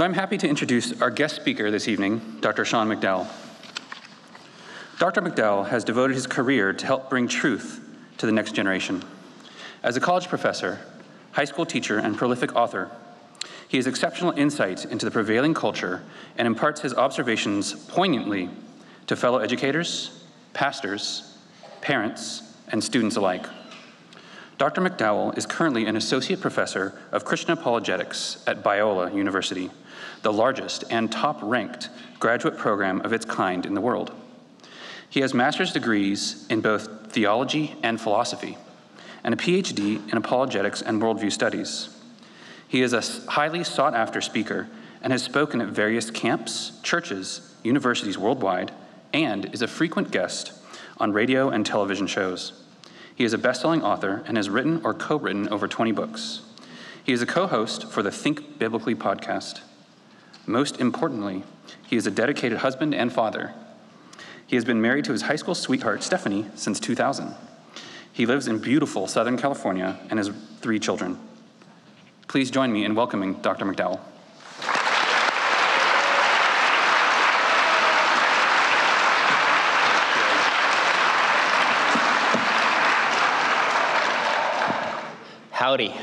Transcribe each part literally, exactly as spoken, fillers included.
So I'm happy to introduce our guest speaker this evening, Doctor Sean McDowell. Doctor McDowell has devoted his career to help bring truth to the next generation. As a college professor, high school teacher, and prolific author, he has exceptional insight into the prevailing culture and imparts his observations poignantly to fellow educators, pastors, parents, and students alike. Doctor McDowell is currently an associate professor of Christian apologetics at Biola University, the largest and top-ranked graduate program of its kind in the world. He has master's degrees in both theology and philosophy, and a P H D in apologetics and worldview studies. He is a highly sought-after speaker and has spoken at various camps, churches, universities worldwide, and is a frequent guest on radio and television shows. He is a best-selling author and has written or co-written over twenty books. He is a co-host for the Think Biblically podcast. Most importantly, he is a dedicated husband and father. He has been married to his high school sweetheart, Stephanie, since two thousand. He lives in beautiful Southern California and has three children. Please join me in welcoming Doctor McDowell. Howdy.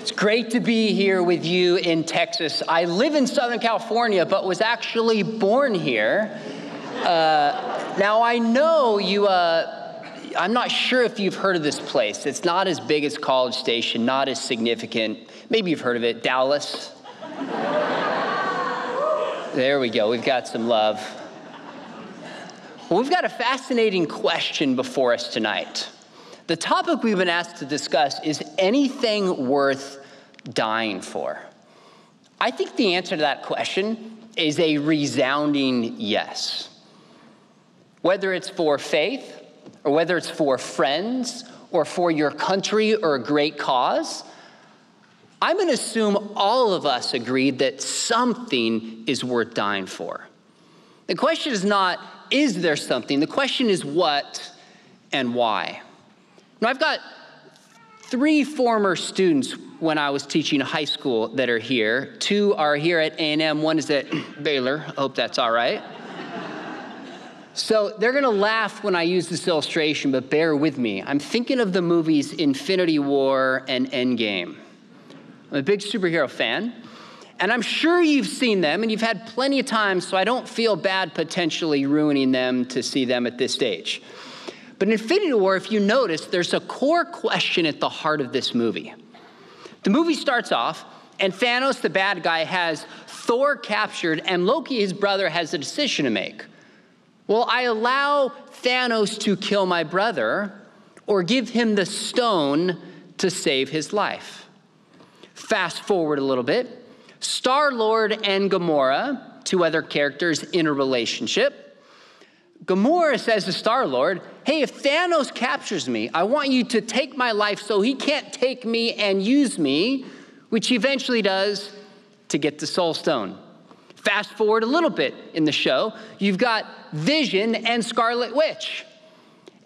It's great to be here with you in Texas. I live in Southern California, but was actually born here. Uh, now I know you, uh, I'm not sure if you've heard of this place. It's not as big as College Station, not as significant. Maybe you've heard of it, Dallas. There we go, we've got some love. Well, we've got a fascinating question before us tonight. The topic we've been asked to discuss is anything worth dying for? I think the answer to that question is a resounding yes. Whether it's for faith, or whether it's for friends, or for your country or a great cause, I'm gonna assume all of us agree that something is worth dying for. The question is not, is there something? The question is what and why. Now, I've got three former students when I was teaching high school that are here. Two are here at A and M, one is at Baylor. I hope that's all right. So they're gonna laugh when I use this illustration, but bear with me. I'm thinking of the movies Infinity War and Endgame. I'm a big superhero fan. And I'm sure you've seen them, and you've had plenty of time, so I don't feel bad potentially ruining them to see them at this stage. But in Infinity War, if you notice, there's a core question at the heart of this movie. The movie starts off, and Thanos, the bad guy, has Thor captured, and Loki, his brother, has a decision to make. Will I allow Thanos to kill my brother, or give him the stone to save his life? Fast forward a little bit. Star-Lord and Gamora, two other characters in a relationship. Gamora says to Star-Lord, hey, if Thanos captures me, I want you to take my life so he can't take me and use me, which he eventually does to get the Soul Stone. Fast forward a little bit in the show, you've got Vision and Scarlet Witch.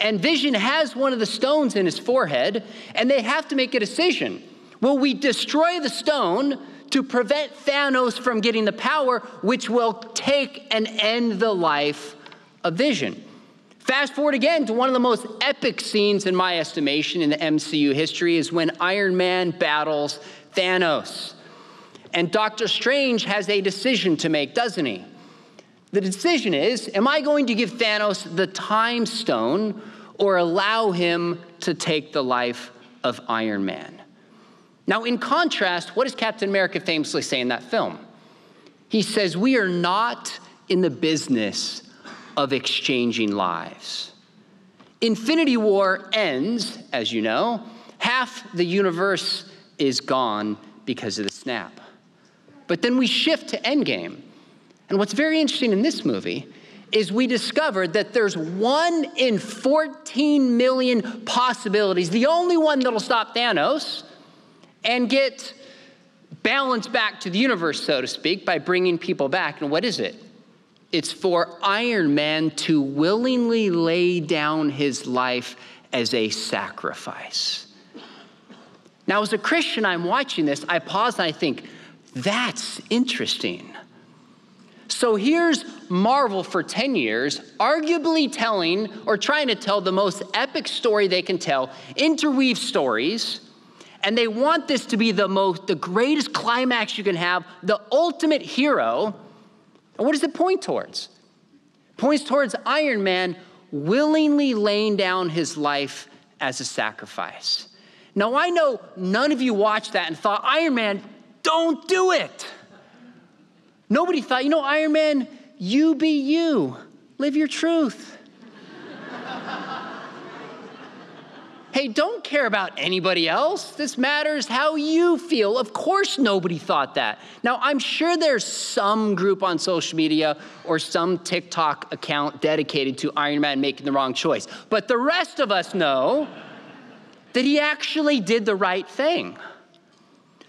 And Vision has one of the stones in his forehead, and they have to make a decision. Will we destroy the stone to prevent Thanos from getting the power, which will take and end the life of Vision? Fast forward again to one of the most epic scenes, in my estimation, in the M C U history is when Iron Man battles Thanos. And Doctor Strange has a decision to make, doesn't he? The decision is, am I going to give Thanos the Time Stone or allow him to take the life of Iron Man? Now, in contrast, what does Captain America famously say in that film? He says, we are not in the business of exchanging lives. Infinity War ends, as you know. Half the universe is gone because of the snap. But then we shift to Endgame. And what's very interesting in this movie is we discovered that there's one in fourteen million possibilities, the only one that'll stop Thanos and get balanced back to the universe, so to speak, by bringing people back. And what is it? It's for Iron Man to willingly lay down his life as a sacrifice. Now, as a Christian, I'm watching this. I pause and I think, that's interesting. So here's Marvel for ten years, arguably telling or trying to tell the most epic story they can tell, interweave stories, and they want this to be the most, the greatest climax you can have, the ultimate hero. And what does it point towards? It points towards Iron Man willingly laying down his life as a sacrifice. Now, I know none of you watched that and thought, Iron Man, don't do it. Nobody thought, you know, Iron Man, you be you. Live your truth. Hey, don't care about anybody else. This matters how you feel. Of course nobody thought that. Now, I'm sure there's some group on social media or some TikTok account dedicated to Iron Man making the wrong choice. But the rest of us know that he actually did the right thing.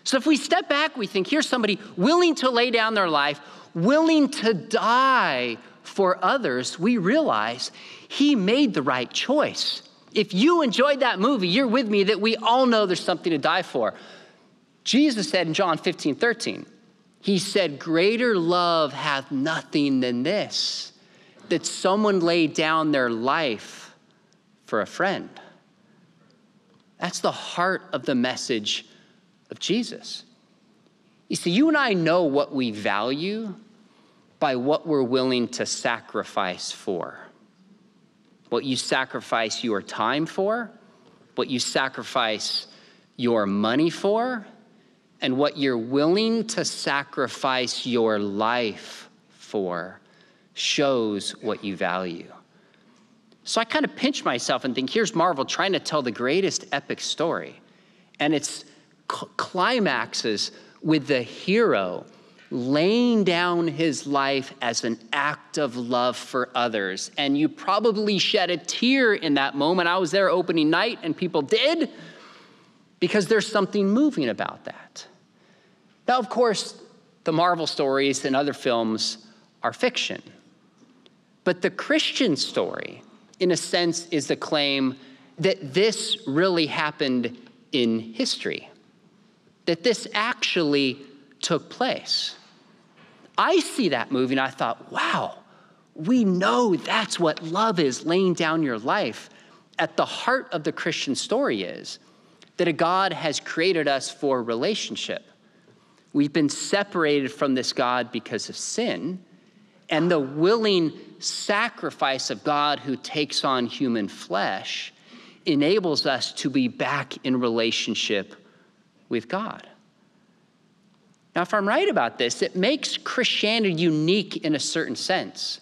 So if we step back, we think, here's somebody willing to lay down their life, willing to die for others. We realize he made the right choice. If you enjoyed that movie, you're with me that we all know there's something to die for. Jesus said in John fifteen thirteen, he said, greater love hath nothing than this, that someone lay down their life for a friend. That's the heart of the message of Jesus. You see, you and I know what we value by what we're willing to sacrifice for. What you sacrifice your time for, what you sacrifice your money for, and what you're willing to sacrifice your life for shows what you value. So I kind of pinch myself and think, here's Marvel trying to tell the greatest epic story, and it's climaxes with the hero laying down his life as an act of love for others. And you probably shed a tear in that moment. I was there opening night and people did, because there's something moving about that. Now, of course, the Marvel stories and other films are fiction. But the Christian story, in a sense, is the claim that this really happened in history, that this actually took place. I see that movie and I thought, wow, we know that's what love is, laying down your life. At the heart of the Christian story is that a God has created us for relationship. We've been separated from this God because of sin, and the willing sacrifice of God who takes on human flesh enables us to be back in relationship with God. Now, if I'm right about this, it makes Christianity unique in a certain sense.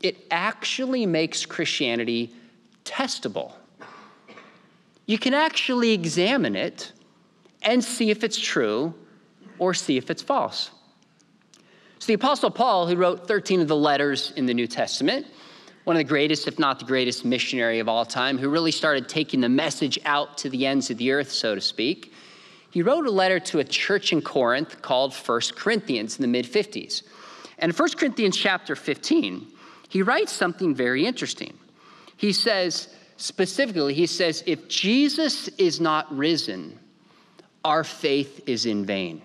It actually makes Christianity testable. You can actually examine it and see if it's true or see if it's false. So the Apostle Paul, who wrote thirteen of the letters in the New Testament, one of the greatest, if not the greatest, missionary of all time, who really started taking the message out to the ends of the earth, so to speak, he wrote a letter to a church in Corinth called First Corinthians in the mid fifties. And in First Corinthians chapter fifteen, he writes something very interesting. He says, specifically, he says, if Jesus is not risen, our faith is in vain.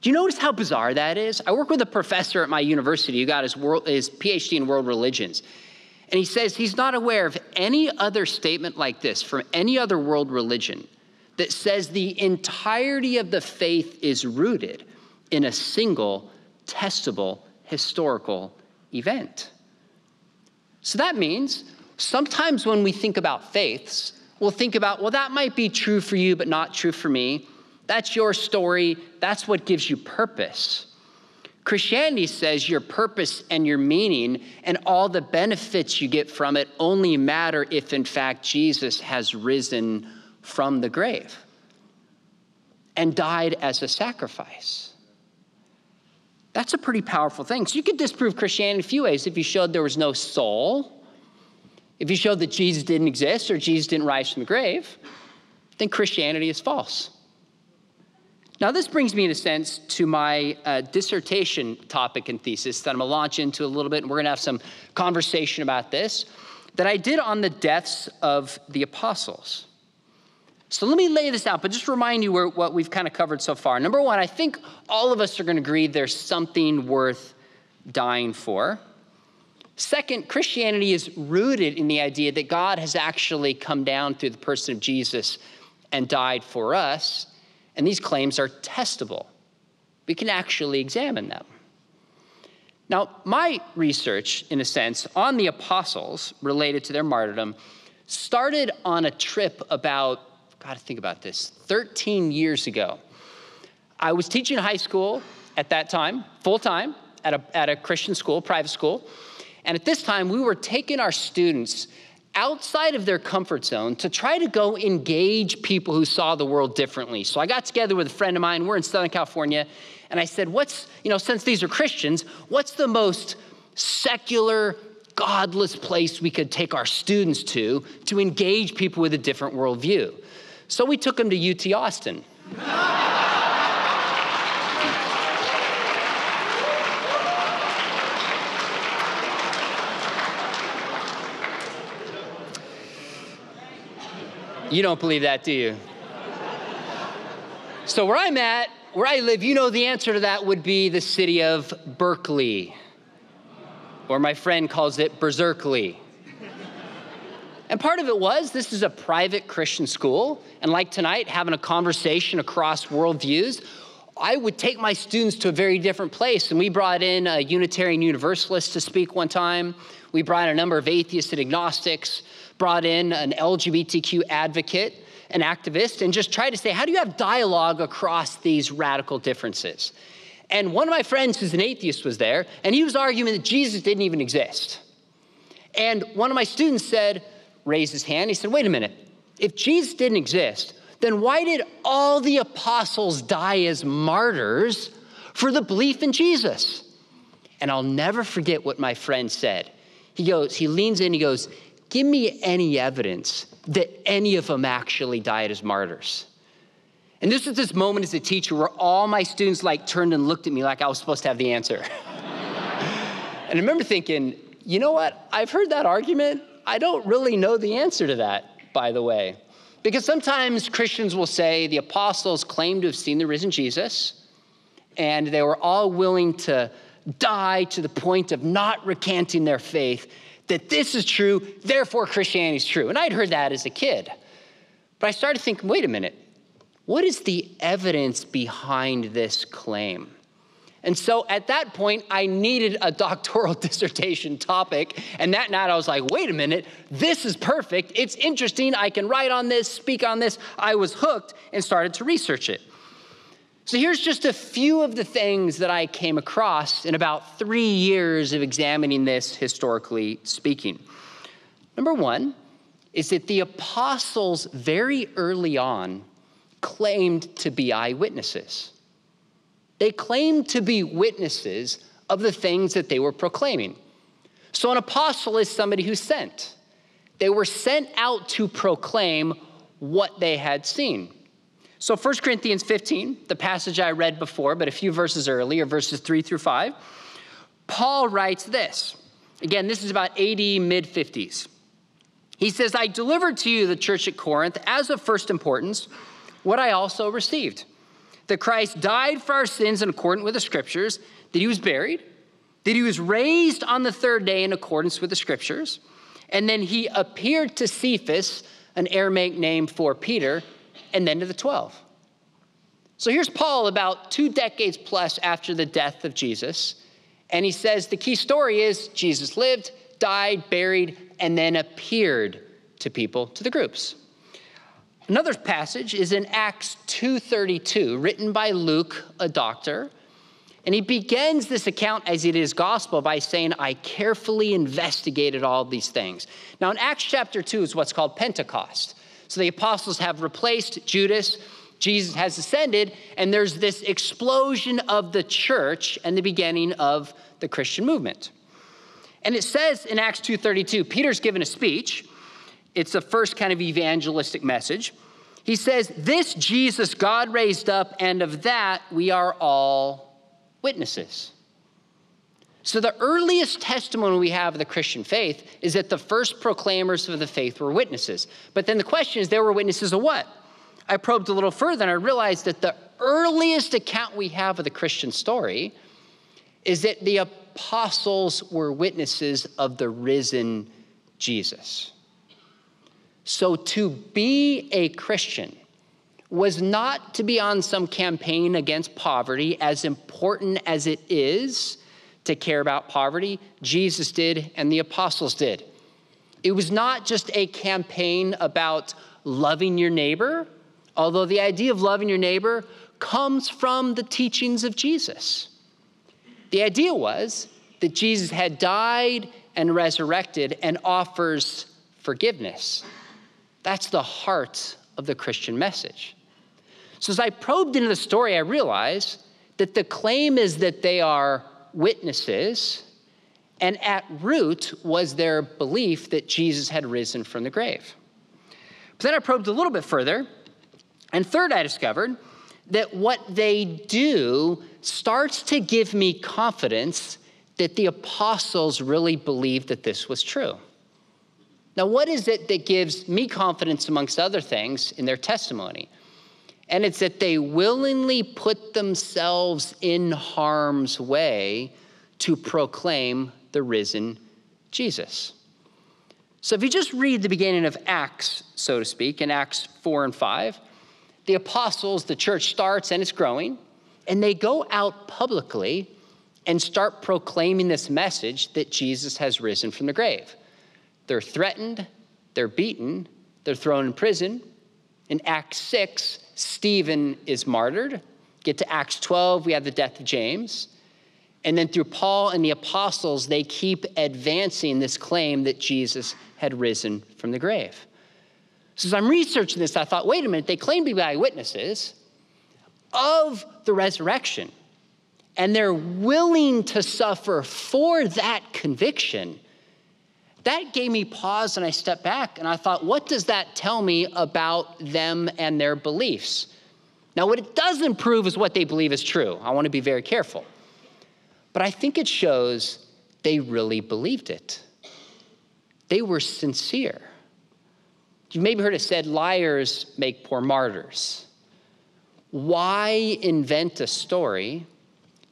Do you notice how bizarre that is? I work with a professor at my university who got his, world, his PhD in world religions. And he says he's not aware of any other statement like this from any other world religion that says the entirety of the faith is rooted in a single, testable, historical event. So that means sometimes when we think about faiths, we'll think about, well, that might be true for you, but not true for me. That's your story. That's what gives you purpose. Christianity says your purpose and your meaning and all the benefits you get from it only matter if, in fact, Jesus has risen from the grave and died as a sacrifice. That's a pretty powerful thing. So you could disprove Christianity in a few ways. If you showed there was no soul, if you showed that Jesus didn't exist or Jesus didn't rise from the grave, then Christianity is false. Now, this brings me, in a sense, to my uh, dissertation topic and thesis that I'm going to launch into a little bit, and we're going to have some conversation about this, that I did on the deaths of the apostles. So let me lay this out, but just remind you where, what we've kind of covered so far. Number one, I think all of us are going to agree there's something worth dying for. Second, Christianity is rooted in the idea that God has actually come down through the person of Jesus and died for us, and these claims are testable. We can actually examine them. Now, my research, in a sense, on the apostles related to their martyrdom started on a trip about, gotta think about this, thirteen years ago. I was teaching high school at that time, full-time, at a, at a Christian school, private school. And at this time, we were taking our students outside of their comfort zone to try to go engage people who saw the world differently. So I got together with a friend of mine, we're in Southern California, and I said, what's, you know, since these are Christians, what's the most secular, godless place we could take our students to to engage people with a different worldview? So we took them to U T Austin. You don't believe that, do you? So where I'm at, where I live, you know the answer to that would be the city of Berkeley. Or my friend calls it Berserkly. And part of it was, this is a private Christian school, and like tonight, having a conversation across worldviews, I would take my students to a very different place. And we brought in a Unitarian Universalist to speak one time. We brought in a number of atheists and agnostics, brought in an L G B T Q advocate, an activist, and just tried to say, how do you have dialogue across these radical differences? And one of my friends who's an atheist was there, and he was arguing that Jesus didn't even exist. And one of my students said, raised his hand, he said, wait a minute, if Jesus didn't exist, then why did all the apostles die as martyrs for the belief in Jesus? And I'll never forget what my friend said. He goes, he leans in, he goes, give me any evidence that any of them actually died as martyrs. And this is this moment as a teacher where all my students like turned and looked at me like I was supposed to have the answer. And I remember thinking, you know what? I've heard that argument. I don't really know the answer to that, by the way. Because sometimes Christians will say the apostles claim to have seen the risen Jesus, and they were all willing to die to the point of not recanting their faith, that this is true, therefore Christianity is true. And I'd heard that as a kid. But I started thinking, wait a minute, what is the evidence behind this claim? And so at that point, I needed a doctoral dissertation topic. And that night I was like, wait a minute, this is perfect. It's interesting. I can write on this, speak on this. I was hooked and started to research it. So here's just a few of the things that I came across in about three years of examining this, historically speaking. Number one is that the apostles very early on claimed to be eyewitnesses. They claimed to be witnesses of the things that they were proclaiming. So an apostle is somebody who's sent. They were sent out to proclaim what they had seen. So First Corinthians fifteen, the passage I read before, but a few verses earlier, verses three through five, Paul writes this. Again, this is about A D mid fifties. He says, I delivered to you the church at Corinth as of first importance what I also received, that Christ died for our sins in accordance with the scriptures, that he was buried, that he was raised on the third day in accordance with the scriptures, and then he appeared to Cephas, an Aramaic name for Peter, and then to the twelve. So here's Paul about two decades plus after the death of Jesus, and he says the key story is Jesus lived, died, buried, and then appeared to people, to the groups. Another passage is in Acts two thirty-two, written by Luke, a doctor, and he begins this account as it is gospel by saying, I carefully investigated all these things. Now in Acts chapter two is what's called Pentecost. So the apostles have replaced Judas, Jesus has ascended, and there's this explosion of the church and the beginning of the Christian movement. And it says in Acts two thirty-two, Peter's given a speech. It's the first kind of evangelistic message. He says, this Jesus God raised up, and of that we are all witnesses. So the earliest testimony we have of the Christian faith is that the first proclaimers of the faith were witnesses. But then the question is, they were witnesses of what? I probed a little further and I realized that the earliest account we have of the Christian story is that the apostles were witnesses of the risen Jesus. So to be a Christian was not to be on some campaign against poverty, as important as it is to care about poverty. Jesus did, and the apostles did. It was not just a campaign about loving your neighbor, although the idea of loving your neighbor comes from the teachings of Jesus. The idea was that Jesus had died and resurrected and offers forgiveness. That's the heart of the Christian message. So as I probed into the story, I realized that the claim is that they are witnesses, and at root was their belief that Jesus had risen from the grave. But then I probed a little bit further, and third, I discovered that what they do starts to give me confidence that the apostles really believed that this was true. Now, what is it that gives me confidence, amongst other things, in their testimony? And it's that they willingly put themselves in harm's way to proclaim the risen Jesus. So if you just read the beginning of Acts, so to speak, in Acts four and five, the apostles, the church starts and it's growing, and they go out publicly and start proclaiming this message that Jesus has risen from the grave. They're threatened, they're beaten, they're thrown in prison. In Acts six, Stephen is martyred. Get to Acts twelve, we have the death of James. And then through Paul and the apostles, they keep advancing this claim that Jesus had risen from the grave. So as I'm researching this, I thought, wait a minute, they claim to be eyewitnesses of the resurrection, and they're willing to suffer for that conviction. That gave me pause, and I stepped back, and I thought, what does that tell me about them and their beliefs? Now, what it doesn't prove is what they believe is true. I want to be very careful. But I think it shows they really believed it. They were sincere. You've maybe heard it said, liars make poor martyrs. Why invent a story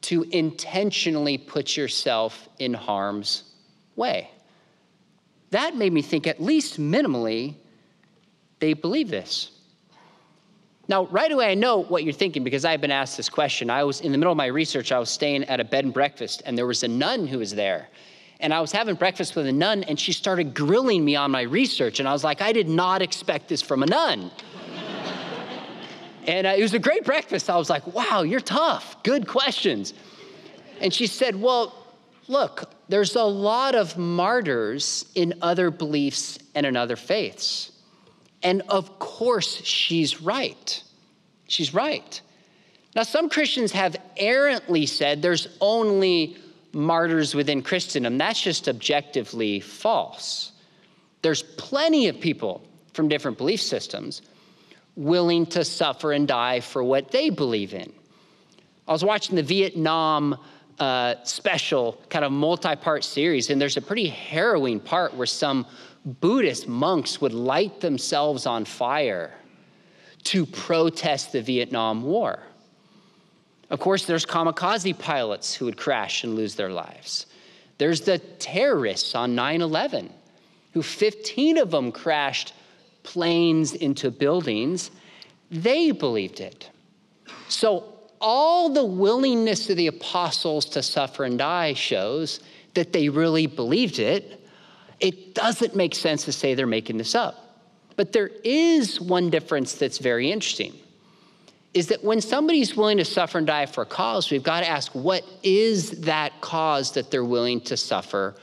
to intentionally put yourself in harm's way? That made me think, at least minimally, they believe this. Now, right away, I know what you're thinking, because I've been asked this question. I was in the middle of my research. I was staying at a bed and breakfast, and there was a nun who was there. And I was having breakfast with a nun, and she started grilling me on my research. And I was like, I did not expect this from a nun. And uh, it was a great breakfast. I was like, wow, you're tough. Good questions. And she said, well, look, there's a lot of martyrs in other beliefs and in other faiths. And of course, she's right. She's right. Now, some Christians have errantly said there's only martyrs within Christendom. That's just objectively false. There's plenty of people from different belief systems willing to suffer and die for what they believe in. I was watching the Vietnam uh, special, kind of multi-part series, and there's a pretty harrowing part where some Buddhist monks would light themselves on fire to protest the Vietnam War. Of course, there's kamikaze pilots who would crash and lose their lives. There's the terrorists on nine eleven, who fifteen of them crashed planes into buildings. They believed it. So all the willingness of the apostles to suffer and die shows that they really believed it. It doesn't make sense to say they're making this up. But there is one difference that's very interesting, is that when somebody's willing to suffer and die for a cause, we've got to ask, what is that cause that they're willing to suffer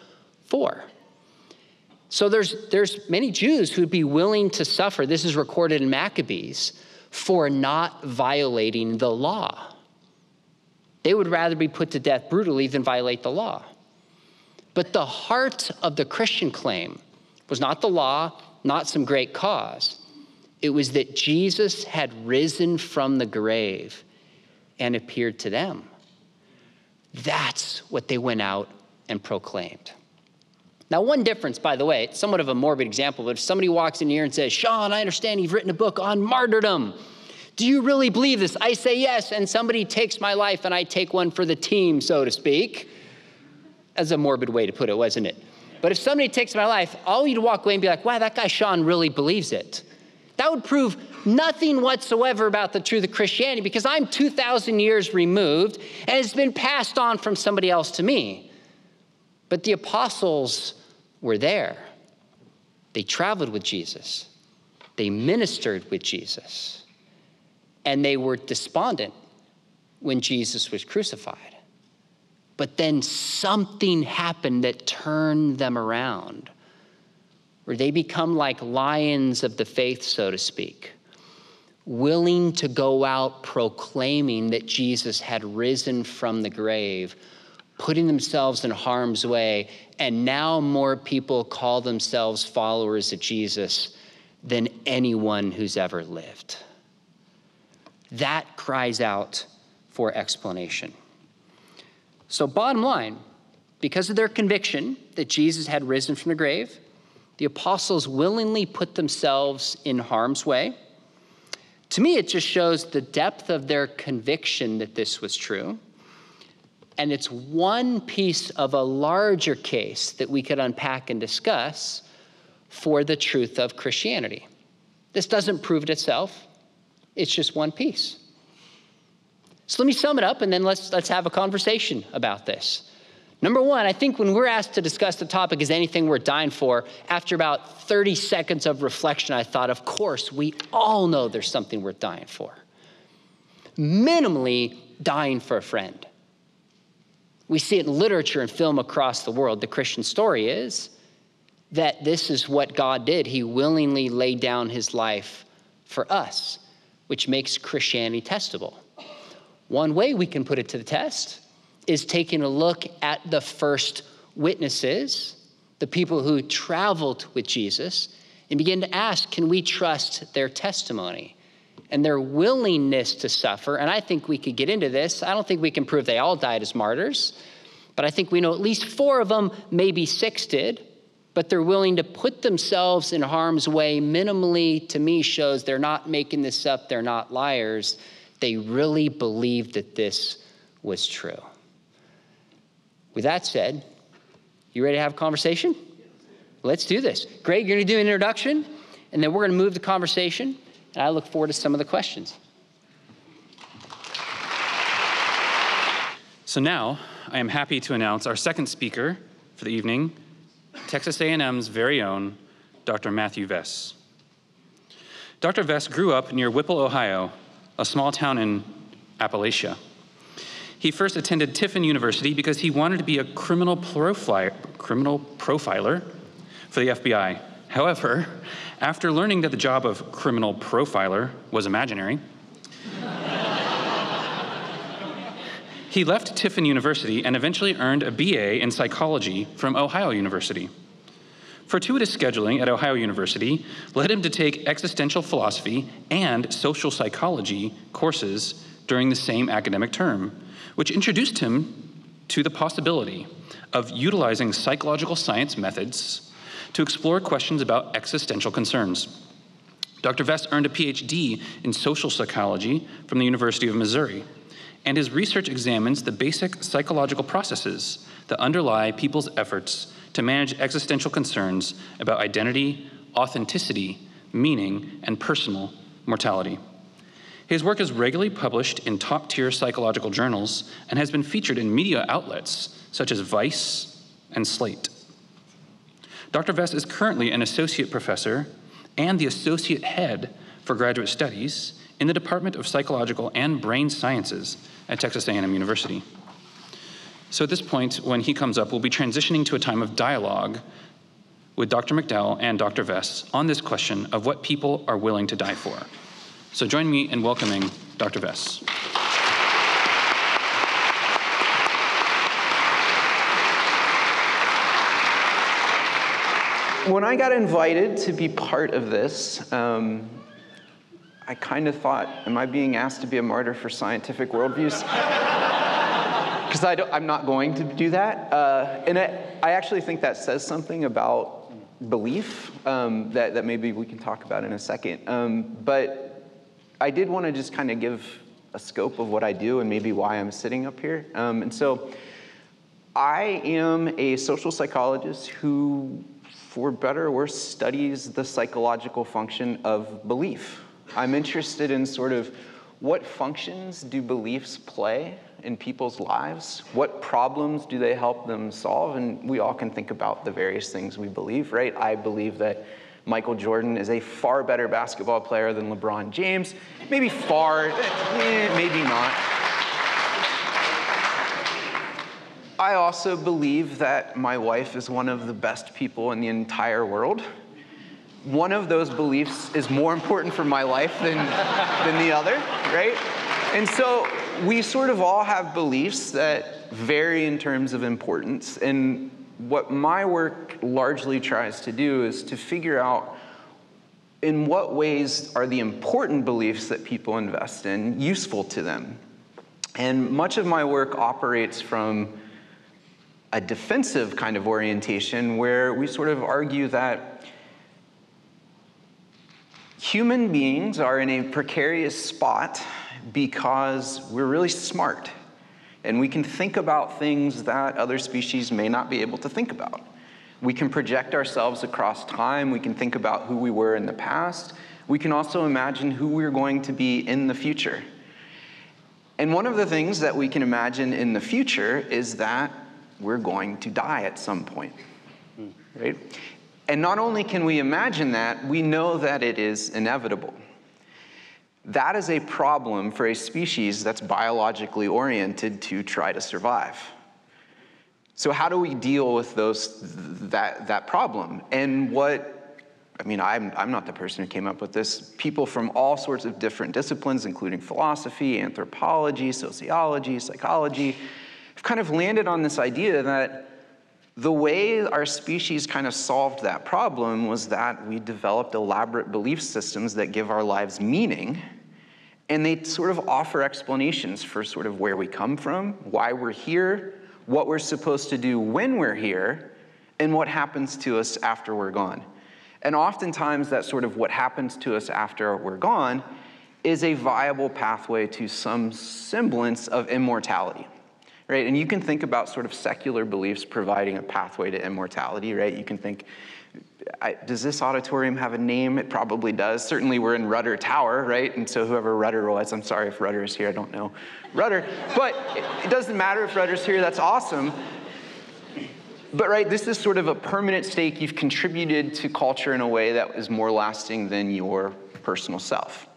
for? So there's, there's many Jews who'd be willing to suffer, this is recorded in Maccabees, for not violating the law. They would rather be put to death brutally than violate the law. But the heart of the Christian claim was not the law, not some great cause. It was that Jesus had risen from the grave and appeared to them. That's what they went out and proclaimed. Now, one difference, by the way, it's somewhat of a morbid example, but if somebody walks in here and says, Sean, I understand you've written a book on martyrdom. Do you really believe this? I say yes, and somebody takes my life, and I take one for the team, so to speak. That's a morbid way to put it, wasn't it? But if somebody takes my life, all you'd walk away and be like, wow, that guy Sean really believes it. That would prove nothing whatsoever about the truth of Christianity because I'm two thousand years removed, and it's been passed on from somebody else to me. But the apostles were there. They traveled with Jesus. They ministered with Jesus. And they were despondent when Jesus was crucified. But then something happened that turned them around, where they become like lions of the faith, so to speak, willing to go out proclaiming that Jesus had risen from the grave, putting themselves in harm's way, and now more people call themselves followers of Jesus than anyone who's ever lived. That cries out for explanation. So bottom line, because of their conviction that Jesus had risen from the grave, the apostles willingly put themselves in harm's way. To me, it just shows the depth of their conviction that this was true. And it's one piece of a larger case that we could unpack and discuss for the truth of Christianity. This doesn't prove it itself. It's just one piece. So let me sum it up, and then let's, let's have a conversation about this. Number one, I think when we're asked to discuss the topic, is anything we're dying for, after about thirty seconds of reflection, I thought, of course, we all know there's something we're dying for. Minimally dying for a friend. We see it in literature and film across the world. The Christian story is that this is what God did. He willingly laid down his life for us, which makes Christianity testable. One way we can put it to the test is taking a look at the first witnesses, the people who traveled with Jesus, and begin to ask, can we trust their testimony and their willingness to suffer? And I think we could get into this. I don't think we can prove they all died as martyrs, but I think we know at least four of them, maybe six did. But they're willing to put themselves in harm's way minimally, to me, shows they're not making this up, they're not liars. They really believed that this was true. With that said, you ready to have a conversation? Let's do this. Greg, you're gonna do an introduction, and then we're gonna move the conversation, and I look forward to some of the questions. So now, I am happy to announce our second speaker for the evening, Texas A and M's very own Doctor Matthew Vess. Doctor Vess grew up near Whipple, Ohio, a small town in Appalachia. He first attended Tiffin University because he wanted to be a criminal profiler, criminal profiler for the F B I. However, after learning that the job of criminal profiler was imaginary, he left Tiffin University and eventually earned a B A in psychology from Ohio University. Fortuitous scheduling at Ohio University led him to take existential philosophy and social psychology courses during the same academic term, which introduced him to the possibility of utilizing psychological science methods to explore questions about existential concerns. Doctor Vess earned a P H D in social psychology from the University of Missouri, and his research examines the basic psychological processes that underlie people's efforts to manage existential concerns about identity, authenticity, meaning, and personal mortality. His work is regularly published in top-tier psychological journals and has been featured in media outlets such as Vice and Slate. Doctor Vess is currently an associate professor and the associate head for graduate studies in the Department of Psychological and Brain Sciences at Texas A and M University. So at this point, when he comes up, we'll be transitioning to a time of dialogue with Doctor McDowell and Doctor Vess on this question of what people are willing to die for. So join me in welcoming Doctor Vess. When I got invited to be part of this, um, I kind of thought, am I being asked to be a martyr for scientific worldviews? because I'm not going to do that. Uh, and it, I actually think that says something about belief um, that, that maybe we can talk about in a second. Um, but I did want to just kind of give a scope of what I do and maybe why I'm sitting up here. Um, and so I am a social psychologist who, for better or worse, studies the psychological function of belief. I'm interested in sort of what functions do beliefs play in people's lives? What problems do they help them solve? And we all can think about the various things we believe, right? I believe that Michael Jordan is a far better basketball player than LeBron James. Maybe far, eh, maybe not. I also believe that my wife is one of the best people in the entire world. One of those beliefs is more important for my life than, than the other, right? And so we sort of all have beliefs that vary in terms of importance. And what my work largely tries to do is to figure out in what ways are the important beliefs that people invest in useful to them. And much of my work operates from a defensive kind of orientation where we sort of argue that human beings are in a precarious spot because we're really smart and we can think about things that other species may not be able to think about. We can project ourselves across time. We can think about who we were in the past. We can also imagine who we're going to be in the future. And one of the things that we can imagine in the future is that we're going to die at some point, right? And not only can we imagine that, we know that it is inevitable. That is a problem for a species that's biologically oriented to try to survive. So how do we deal with those that, that problem? And what, I mean, I'm, I'm not the person who came up with this. People from all sorts of different disciplines, including philosophy, anthropology, sociology, psychology, have kind of landed on this idea that the way our species kind of solved that problem was that we developed elaborate belief systems that give our lives meaning, and they sort of offer explanations for sort of where we come from, why we're here, what we're supposed to do when we're here, and what happens to us after we're gone. And oftentimes that sort of what happens to us after we're gone is a viable pathway to some semblance of immortality. Right? And you can think about sort of secular beliefs providing a pathway to immortality, right? You can think, I, does this auditorium have a name? It probably does. Certainly we're in Rudder Tower, right? And so whoever Rudder was, I'm sorry if Rudder is here, I don't know Rudder. But it, it doesn't matter if Rudder's here, that's awesome. But right, this is sort of a permanent stake. You've contributed to culture in a way that is more lasting than your personal self.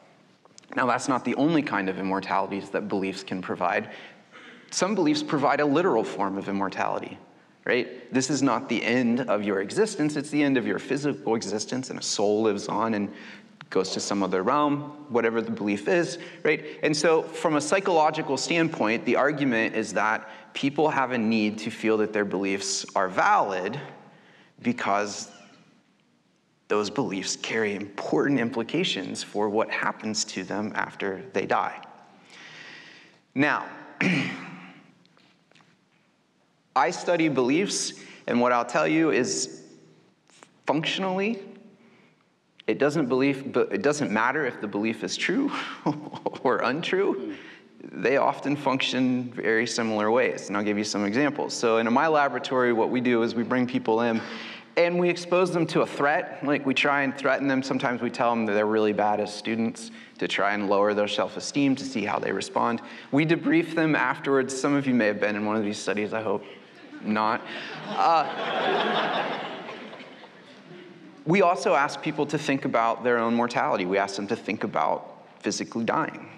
Now that's not the only kind of immortalities that beliefs can provide. Some beliefs provide a literal form of immortality, right? This is not the end of your existence, it's the end of your physical existence, and a soul lives on and goes to some other realm, whatever the belief is, right? And so from a psychological standpoint, the argument is that people have a need to feel that their beliefs are valid because those beliefs carry important implications for what happens to them after they die. Now, I study beliefs, and what I'll tell you is, functionally, it doesn't believe, but it doesn't matter if the belief is true or untrue. They often function very similar ways, and I'll give you some examples. So in my laboratory, what we do is we bring people in, and we expose them to a threat. Like, we try and threaten them. Sometimes we tell them that they're really bad as students to try and lower their self-esteem, to see how they respond. We debrief them afterwards. Some of you may have been in one of these studies, I hope not. Uh, we also ask people to think about their own mortality. We ask them to think about physically dying.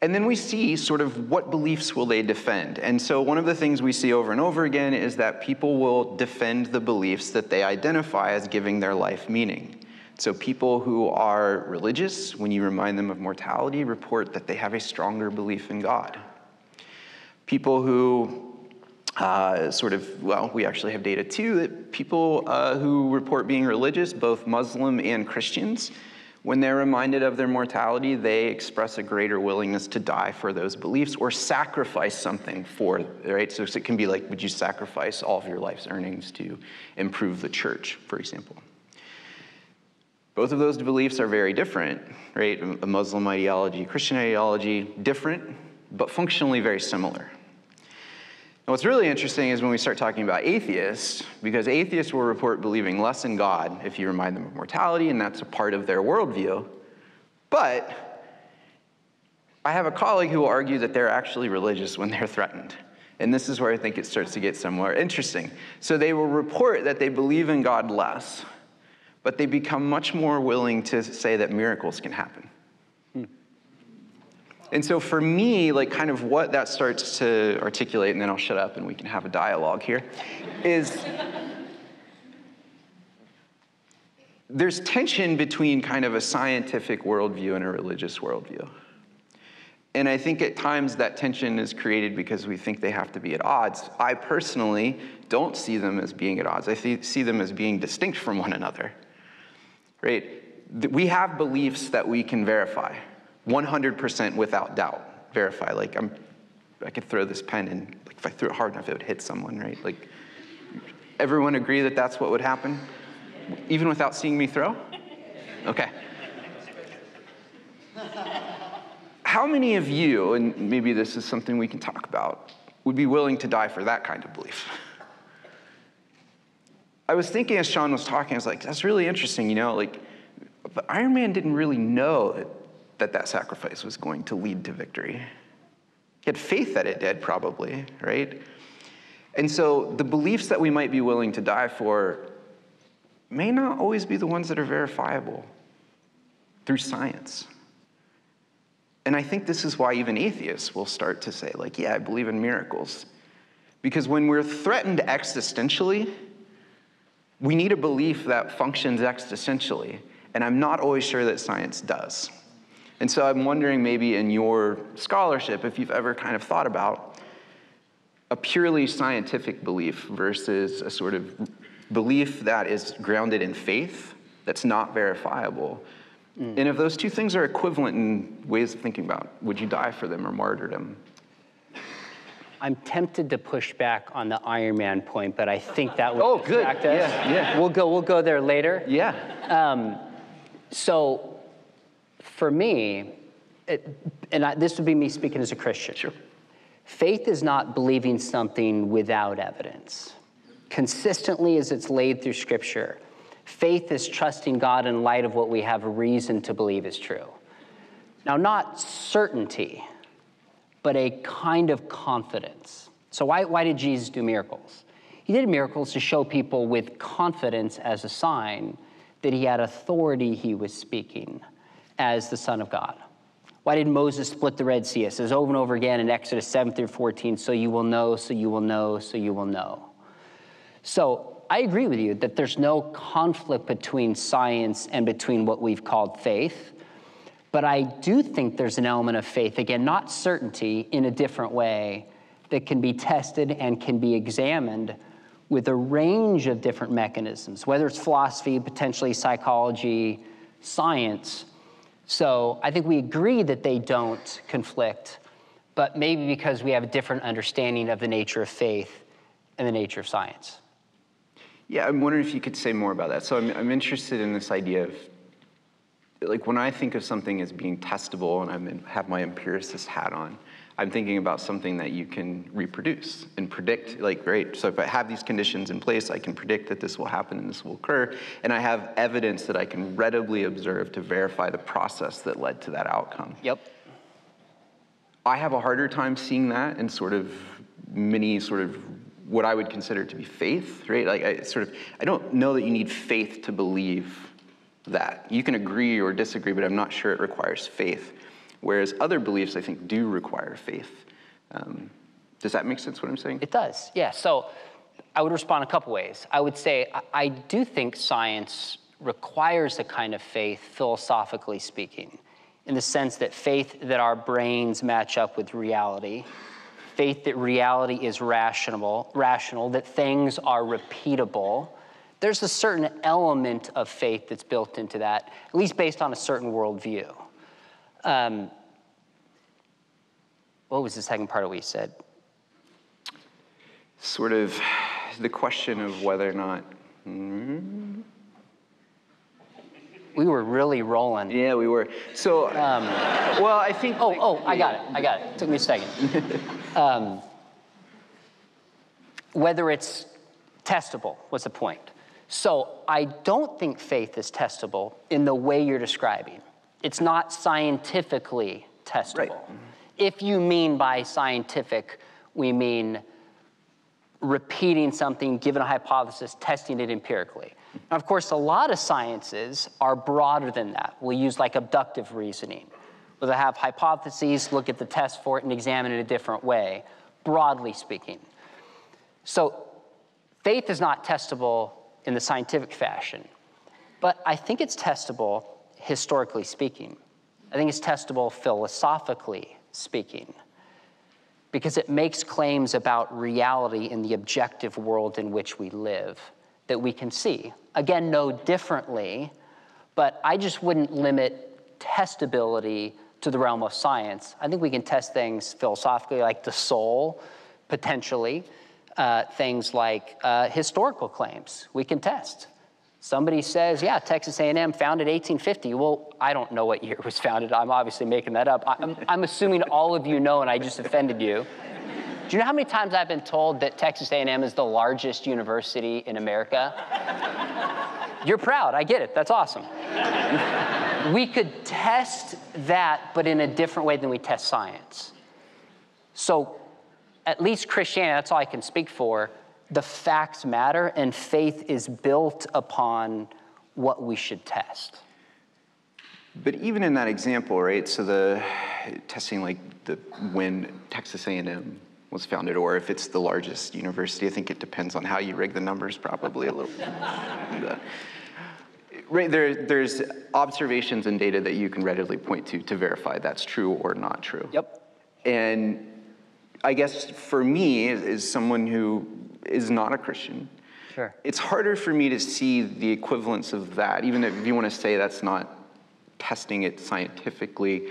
And then we see sort of what beliefs will they defend. And so one of the things we see over and over again is that people will defend the beliefs that they identify as giving their life meaning. So people who are religious, when you remind them of mortality, report that they have a stronger belief in God. People who Uh, sort of, well, we actually have data too, that people uh, who report being religious, both Muslim and Christians, When they're reminded of their mortality, they express a greater willingness to die for those beliefs or sacrifice something for, right? So it can be like, would you sacrifice all of your life's earnings to improve the church, for example? Both of those beliefs are very different, right? A Muslim ideology, Christian ideology, different, but functionally very similar. And what's really interesting is when we start talking about atheists, because atheists will report believing less in God if you remind them of mortality, and that's a part of their worldview. But I have a colleague who will argue that they're actually religious when they're threatened. And this is where I think it starts to get somewhere interesting. So they will report that they believe in God less, but they become much more willing to say that miracles can happen. And so for me, like kind of what that starts to articulate, and then I'll shut up and we can have a dialogue here, is there's tension between kind of a scientific worldview and a religious worldview. And I think at times that tension is created because we think they have to be at odds. I personally don't see them as being at odds. I see them as being distinct from one another, right? We have beliefs that we can verify. one hundred percent without doubt, verify. Like I'm, I could throw this pen and like if I threw it hard enough, it would hit someone, right? Like, everyone agree that that's what would happen, even without seeing me throw? Okay. How many of you, and maybe this is something we can talk about, would be willing to die for that kind of belief? I was thinking as Sean was talking, I was like, that's really interesting, you know, like, but Iron Man didn't really know that that that sacrifice was going to lead to victory. He had faith that it did, probably, right? And so the beliefs that we might be willing to die for may not always be the ones that are verifiable through science. And I think this is why even atheists will start to say, like, yeah, I believe in miracles. Because when we're threatened existentially, we need a belief that functions existentially, and I'm not always sure that science does. And so I'm wondering maybe in your scholarship, if you've ever kind of thought about a purely scientific belief versus a sort of belief that is grounded in faith that's not verifiable. Mm. And if those two things are equivalent in ways of thinking about, would you die for them or martyrdom? I'm tempted to push back on the Iron Man point, but I think that would oh, distract good. us. Yeah, yeah. We'll go, we'll go there later. Yeah. Um, so. For me, it, and I, this would be me speaking as a Christian. Sure. Faith is not believing something without evidence. Consistently as it's laid through Scripture, faith is trusting God in light of what we have reason to believe is true. Now, not certainty, but a kind of confidence. So why, why did Jesus do miracles? He did miracles to show people with confidence as a sign that he had authority he was speaking as the Son of God. Why did Moses split the Red Sea? It says over and over again in Exodus seven through fourteen, so you will know, so you will know, so you will know. So I agree with you that there's no conflict between science and between what we've called faith, but I do think there's an element of faith, again, not certainty, in a different way that can be tested and can be examined with a range of different mechanisms, whether it's philosophy, potentially psychology, science. So I think we agree that they don't conflict, but maybe because we have a different understanding of the nature of faith and the nature of science. Yeah, I'm wondering if you could say more about that. So I'm, I'm interested in this idea of, like, when I think of something as being testable and I'm in, have my empiricist hat on, I'm thinking about something that you can reproduce and predict, like, great, so if I have these conditions in place, I can predict that this will happen and this will occur, and I have evidence that I can readily observe to verify the process that led to that outcome. Yep. I have a harder time seeing that in sort of many sort of what I would consider to be faith, right? Like, I sort of, I don't know that you need faith to believe that. You can agree or disagree, but I'm not sure it requires faith. Whereas other beliefs, I think, do require faith. Um, does that make sense, what I'm saying? It does, yeah. So I would respond a couple ways. I would say I, I do think science requires a kind of faith, philosophically speaking, in the sense that faith that our brains match up with reality, faith that reality is rational, rational, that things are repeatable, there's a certain element of faith that's built into that, at least based on a certain worldview. Um, what was the second part of what you said? Sort of the question of whether or not... Mm, we were really rolling. Yeah, we were. So, um, well, I think... Oh, like, oh, I got know. it. I got it. Took me a second. um, whether it's testable was the point. So I don't think faith is testable in the way you're describing. It's not scientifically testable. Right. If you mean by scientific, we mean repeating something, given a hypothesis, testing it empirically. Now, of course, a lot of sciences are broader than that. We'll use like abductive reasoning, where they'll have hypotheses, look at the test for it, and examine it a different way, broadly speaking. So faith is not testable in the scientific fashion, but I think it's testable historically speaking. I think it's testable philosophically speaking, because it makes claims about reality in the objective world in which we live that we can see. Again, no differently, but I just wouldn't limit testability to the realm of science. I think we can test things philosophically, like the soul, potentially. Uh, things like uh, historical claims we can test. Somebody says, yeah, Texas A and M founded eighteen fifty. Well, I don't know what year it was founded. I'm obviously making that up. I'm, I'm assuming all of you know, and I just offended you. Do you know how many times I've been told that Texas A and M is the largest university in America? You're proud. I get it. That's awesome. We could test that, but in a different way than we test science. So, at least Christianity, that's all I can speak for, the facts matter, and faith is built upon what we should test. But even in that example, right, so the testing, like the when Texas A and M was founded, or if it's the largest university, I think it depends on how you rig the numbers probably a little bit. Right, there, there's observations and data that you can readily point to to verify that's true or not true. Yep. And I guess for me, as someone who is not a Christian, sure, it's harder for me to see the equivalence of that, even if you want to say that's not testing it scientifically.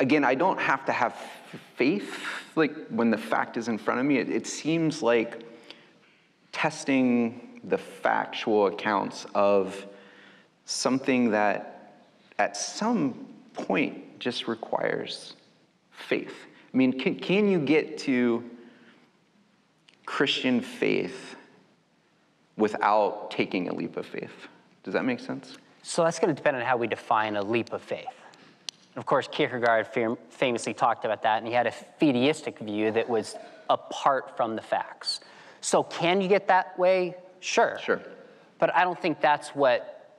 Again, I don't have to have faith, like when the fact is in front of me. It, it seems like testing the factual accounts of something that at some point just requires faith. I mean, can, can you get to Christian faith without taking a leap of faith? Does that make sense? So that's going to depend on how we define a leap of faith. Of course, Kierkegaard famously talked about that, and he had a fideistic view that was apart from the facts. So can you get that way? Sure. Sure. But I don't think that's what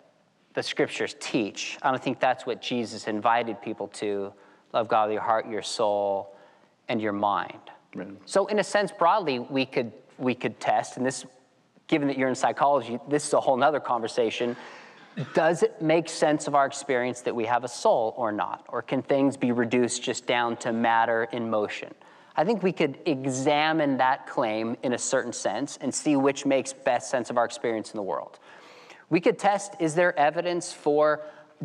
the scriptures teach. I don't think that's what Jesus invited people to. Love God with your heart, your soul, and your mind. Right. So in a sense, broadly, we could, we could test, and this, given that you're in psychology, this is a whole nother conversation. Does it make sense of our experience that we have a soul or not? Or can things be reduced just down to matter in motion? I think we could examine that claim in a certain sense and see which makes best sense of our experience in the world. We could test, is there evidence for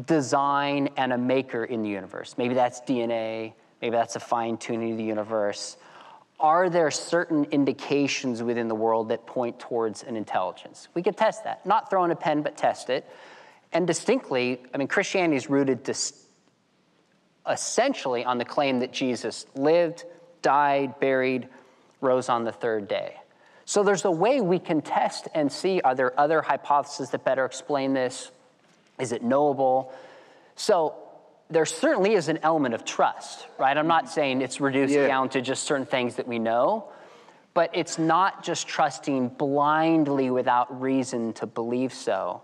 design and a maker in the universe? Maybe that's D N A, maybe that's a fine-tuning of the universe. Are there certain indications within the world that point towards an intelligence? We could test that. Not throw in a pen, but test it. And distinctly, I mean, Christianity is rooted dis- essentially on the claim that Jesus lived, died, buried, rose on the third day. So there's a way we can test and see, are there other hypotheses that better explain this? Is it knowable? So there certainly is an element of trust, right? I'm not saying it's reduced yeah. down to just certain things that we know, but it's not just trusting blindly without reason to believe so.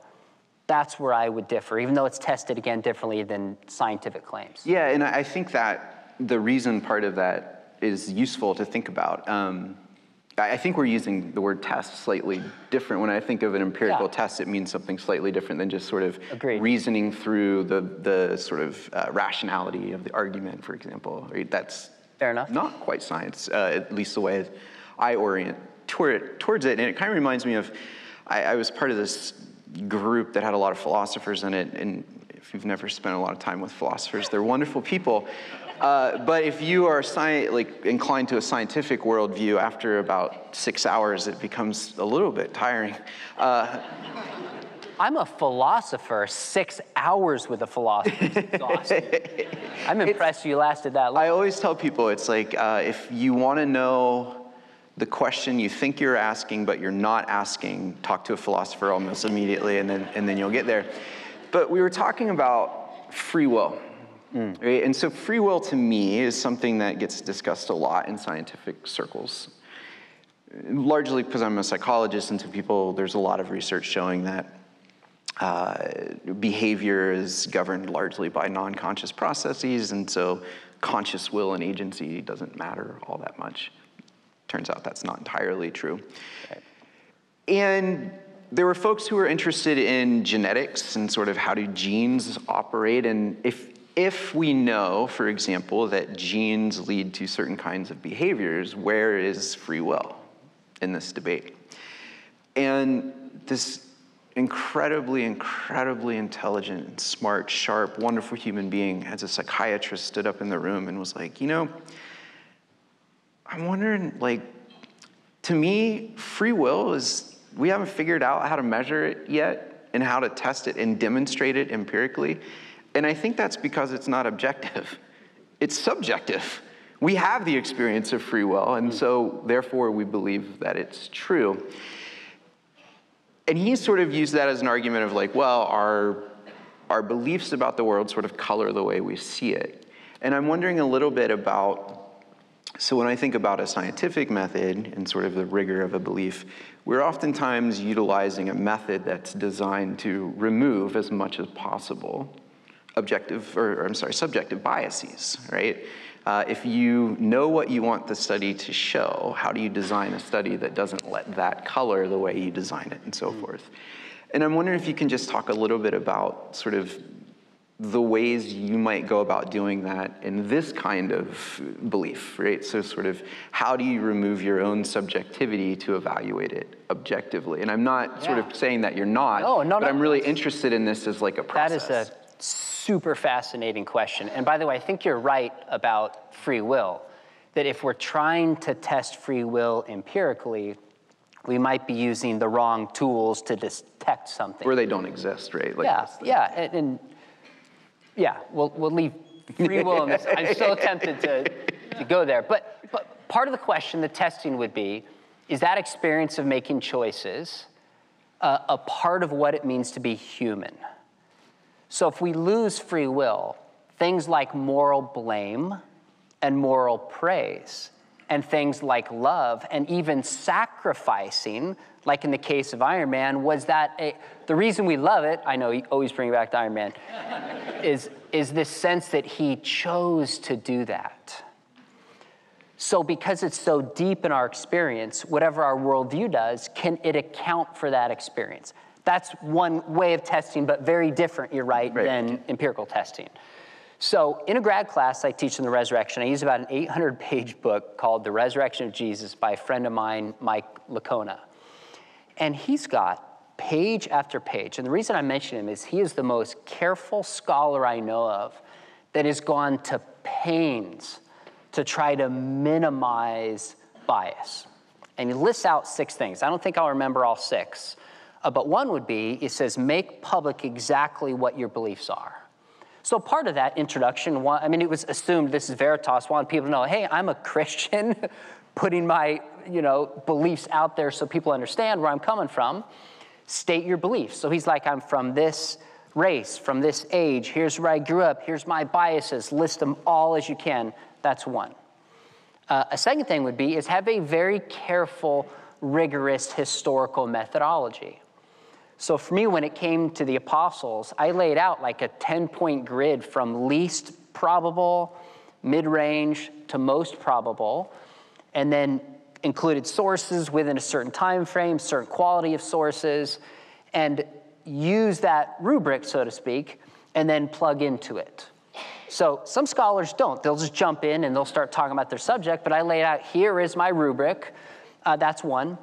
That's where I would differ, even though it's tested, again, differently than scientific claims. Yeah, and I think that the reason part of that is useful to think about. Um, I think we're using the word test slightly different. When I think of an empirical yeah. test, it means something slightly different than just sort of Agreed. reasoning through the, the sort of uh, rationality of the argument, for example. Right? That's Fair enough. Not quite science, uh, at least the way I orient toward, towards it, and it kind of reminds me of, I, I was part of this group that had a lot of philosophers in it, and if you've never spent a lot of time with philosophers, they're wonderful people. Uh, but if you are sci- like inclined to a scientific worldview, after about six hours, it becomes a little bit tiring. Uh, I'm a philosopher. Six hours with a philosopher is exhausting. I'm impressed it's, you lasted that long. I always tell people, it's like, uh, if you want to know the question you think you're asking, but you're not asking, talk to a philosopher almost immediately, and then, and then you'll get there. But we were talking about free will. Mm. Right? And so free will to me is something that gets discussed a lot in scientific circles, largely because I'm a psychologist, and to people, there's a lot of research showing that uh, behavior is governed largely by non-conscious processes, and so conscious will and agency doesn't matter all that much. Turns out that's not entirely true. Okay. And there were folks who were interested in genetics and sort of how do genes operate, and if If we know, for example, that genes lead to certain kinds of behaviors, where is free will in this debate? And this incredibly, incredibly intelligent, smart, sharp, wonderful human being, as a psychiatrist, stood up in the room and was like, you know, I'm wondering, like, to me, free will is, we haven't figured out how to measure it yet and how to test it and demonstrate it empirically. And I think that's because it's not objective. It's subjective. We have the experience of free will, and so therefore we believe that it's true. And he sort of used that as an argument of like, well, our, our beliefs about the world sort of color the way we see it. And I'm wondering a little bit about, so when I think about a scientific method and sort of the rigor of a belief, we're oftentimes utilizing a method that's designed to remove as much as possible objective, or I'm sorry, subjective biases, right? Uh, if you know what you want the study to show, how do you design a study that doesn't let that color the way you design it and so mm-hmm. forth? And I'm wondering if you can just talk a little bit about sort of the ways you might go about doing that in this kind of belief, right? So sort of how do you remove your own subjectivity to evaluate it objectively? And I'm not yeah. sort of saying that you're not, no, no, but no. I'm really interested in this as like a process. That is a super fascinating question. And by the way, I think you're right about free will, that if we're trying to test free will empirically, we might be using the wrong tools to detect something. Or they don't exist, right? Like yeah, yeah, and, and yeah, we'll, we'll leave free will in this. I'm so tempted to, to go there. But, but part of the question, the testing would be, is that experience of making choices uh, a part of what it means to be human? So if we lose free will, things like moral blame and moral praise and things like love and even sacrificing, like in the case of Iron Man, was that a, the reason we love it, I know you always bring back to Iron Man, is, is this sense that he chose to do that. So because it's so deep in our experience, whatever our worldview does, can it account for that experience? That's one way of testing, but very different, you're right, right, than empirical testing. So in a grad class I teach in the resurrection, I use about an eight hundred page book called The Resurrection of Jesus by a friend of mine, Mike Lacona. And he's got page after page. And the reason I mention him is he is the most careful scholar I know of that has gone to pains to try to minimize bias. And he lists out six things. I don't think I'll remember all six. Uh, but one would be, it says, make public exactly what your beliefs are. So part of that introduction, one, I mean, it was assumed this is Veritas, wanted people to know, hey, I'm a Christian, putting my, you know, beliefs out there so people understand where I'm coming from. State your beliefs. So he's like, I'm from this race, from this age, here's where I grew up, here's my biases, list them all as you can. That's one. Uh, a second thing would be is have a very careful, rigorous historical methodology. So for me, when it came to the apostles, I laid out like a ten point grid from least probable, mid-range to most probable, and then included sources within a certain time frame, certain quality of sources, and use that rubric, so to speak, and then plug into it. So some scholars don't. They'll just jump in and they'll start talking about their subject, but I laid out, here is my rubric. Uh, that's one.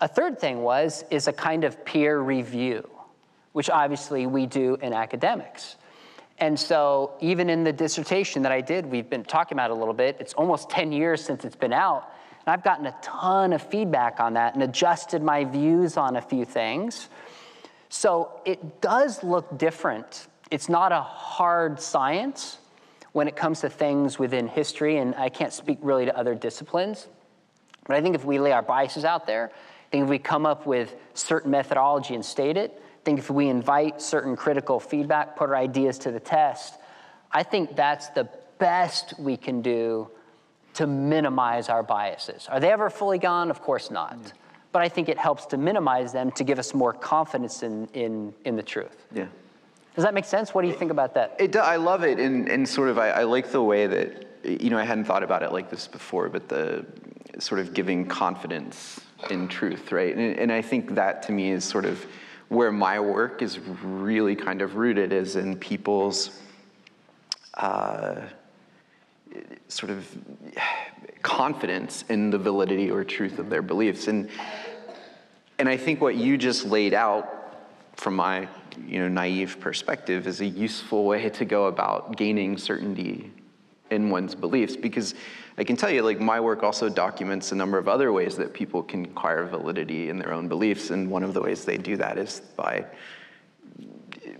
A third thing was, is a kind of peer review, which obviously we do in academics. And so even in the dissertation that I did, we've been talking about it a little bit, it's almost ten years since it's been out, and I've gotten a ton of feedback on that and adjusted my views on a few things. So it does look different. It's not a hard science when it comes to things within history, and I can't speak really to other disciplines, but I think if we lay our biases out there, I think if we come up with certain methodology and state it, I think if we invite certain critical feedback, put our ideas to the test, I think that's the best we can do to minimize our biases. Are they ever fully gone? Of course not. Yeah. But I think it helps to minimize them to give us more confidence in, in, in the truth. Yeah. Does that make sense? What do you it, think about that? It does. I love it, and, and sort of I, I like the way that, you know, I hadn't thought about it like this before, but the sort of giving confidence in truth, right? And, and I think that to me is sort of where my work is really kind of rooted, is in people's uh, sort of confidence in the validity or truth of their beliefs. And and I think what you just laid out, from my you know naive perspective, is a useful way to go about gaining certainty in one's beliefs, because I can tell you, like, my work also documents a number of other ways that people can acquire validity in their own beliefs, and one of the ways they do that is by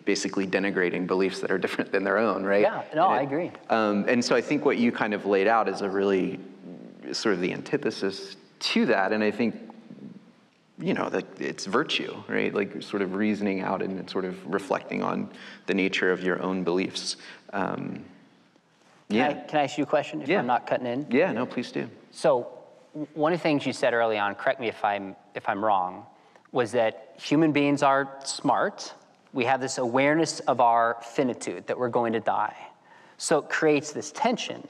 basically denigrating beliefs that are different than their own, right? Yeah, no, it, I agree. Um, and so I think what you kind of laid out is a really sort of the antithesis to that, and I think, you know, like, it's virtue, right? Like, sort of reasoning out and sort of reflecting on the nature of your own beliefs. Um, yeah. Can I, can I ask you a question if yeah. I'm not cutting in? Yeah, no, please do. So one of the things you said early on, correct me if I'm, if I'm wrong, was that human beings are smart. We have this awareness of our finitude, that we're going to die. So it creates this tension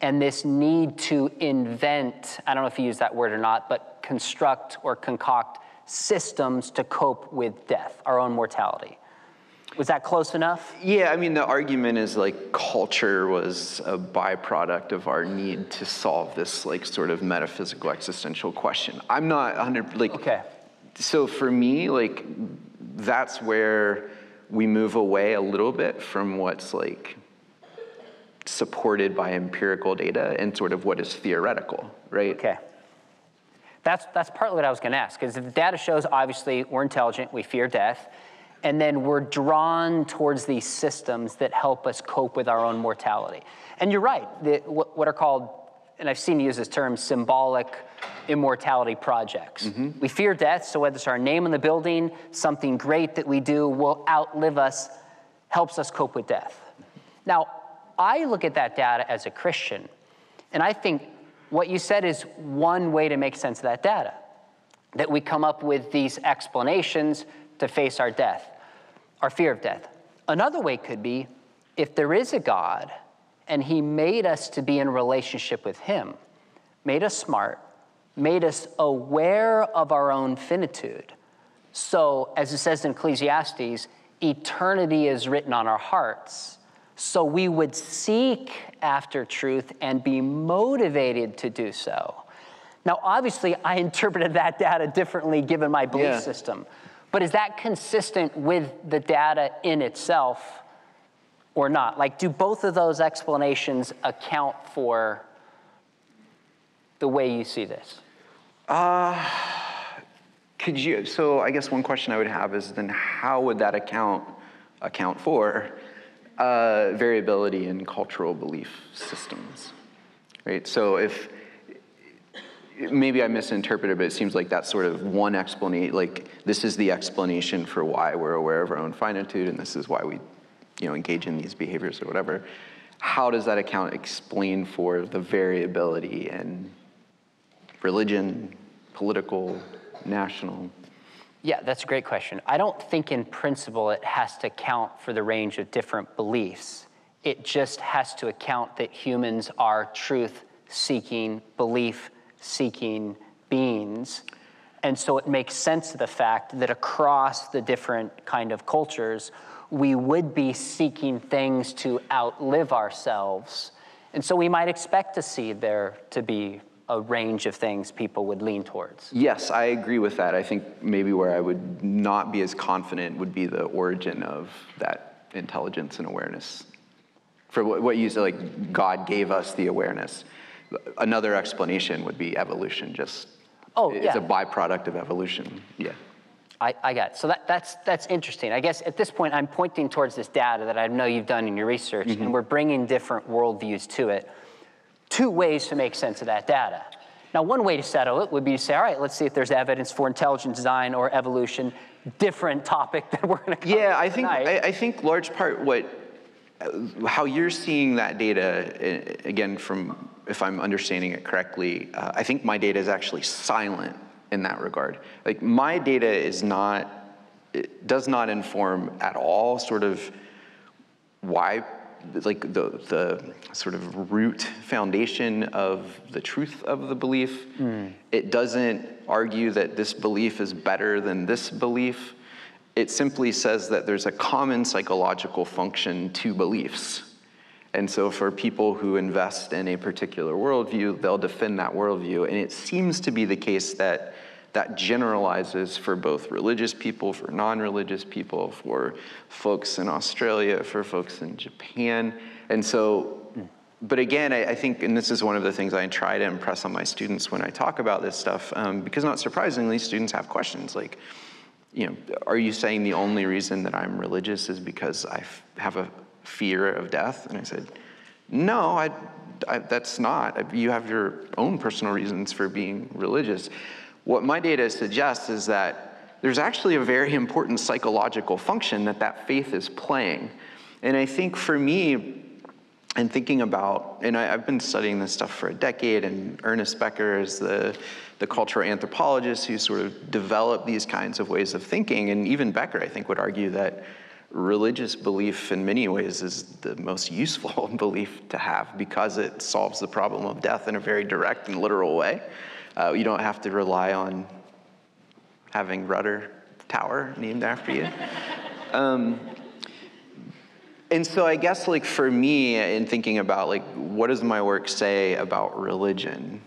and this need to invent, I don't know if you use that word or not, but construct or concoct systems to cope with death, our own mortality. Was that close enough? Yeah, I mean, the argument is, like, culture was a byproduct of our need to solve this, like, sort of metaphysical existential question. I'm not one hundred percent, like, okay. So for me, like, that's where we move away a little bit from what's, like, supported by empirical data and sort of what is theoretical, right? Okay. That's, that's partly what I was gonna ask, is the data shows, obviously, we're intelligent, we fear death, and then we're drawn towards these systems that help us cope with our own mortality. And you're right, the, what, what are called, and I've seen you use this term, symbolic immortality projects. Mm-hmm. We fear death, so whether it's our name in the building, something great that we do will outlive us, helps us cope with death. Now, I look at that data as a Christian, and I think what you said is one way to make sense of that data, that we come up with these explanations to face our death, our fear of death. Another way could be, if there is a God and he made us to be in relationship with him, made us smart, made us aware of our own finitude. So as it says in Ecclesiastes, eternity is written on our hearts. So we would seek after truth and be motivated to do so. Now, obviously, I interpreted that data differently given my belief yeah. system, but is that consistent with the data in itself or not? Like, do both of those explanations account for the way you see this? Uh, could you, so I guess one question I would have is, then how would that account account for Uh, variability in cultural belief systems, right? So if, maybe I misinterpreted, but it seems like that's sort of one explanation, like, this is the explanation for why we're aware of our own finitude, and this is why we, you know, engage in these behaviors or whatever. How does that account explain for the variability in religion, political, national? Yeah, that's a great question. I don't think in principle it has to account for the range of different beliefs. It just has to account that humans are truth-seeking, belief-seeking beings. And so it makes sense of the fact that across the different kind of cultures, we would be seeking things to outlive ourselves. And so we might expect to see there to be a range of things people would lean towards. Yes, I agree with that. I think maybe where I would not be as confident would be the origin of that intelligence and awareness. For what you said, like, God gave us the awareness. Another explanation would be evolution, just oh, it's yeah. a byproduct of evolution. Yeah. I, I got it. So that, that's, that's interesting. I guess at this point, I'm pointing towards this data that I know you've done in your research, mm-hmm. and we're bringing different worldviews to it. Two ways to make sense of that data. Now, one way to settle it would be to say, all right, let's see if there's evidence for intelligent design or evolution, different topic that we're gonna cover Yeah, I think, I, I think large part what, how you're seeing that data, again, from, if I'm understanding it correctly, uh, I think my data is actually silent in that regard. Like, my data is not, it does not inform at all sort of why, like the, the sort of root foundation of the truth of the belief. Mm. It doesn't argue that this belief is better than this belief. It simply says that there's a common psychological function to beliefs. And so for people who invest in a particular worldview, they'll defend that worldview. And it seems to be the case that that generalizes for both religious people, for non-religious people, for folks in Australia, for folks in Japan. And so, but again, I, I think, and this is one of the things I try to impress on my students when I talk about this stuff, um, because not surprisingly, students have questions like, you know, are you saying the only reason that I'm religious is because I f- have a fear of death? And I said, no, I, I, that's not. You have your own personal reasons for being religious. What my data suggests is that there's actually a very important psychological function that that faith is playing. And I think for me, and thinking about, and I, I've been studying this stuff for a decade, and Ernest Becker is the, the cultural anthropologist who sort of developed these kinds of ways of thinking. And even Becker, I think, would argue that religious belief in many ways is the most useful belief to have because it solves the problem of death in a very direct and literal way. Uh, you don't have to rely on having Rudder Tower named after you. um, and so I guess, like, for me, in thinking about, like, what does my work say about religion?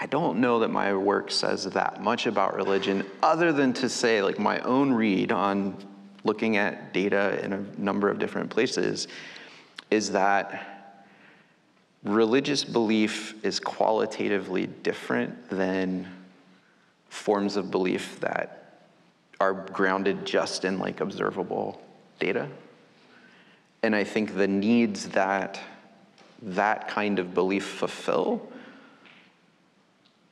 I don't know that my work says that much about religion, other than to say, like, my own read on looking at data in a number of different places is that religious belief is qualitatively different than forms of belief that are grounded just in, like, observable data. And I think the needs that that kind of belief fulfill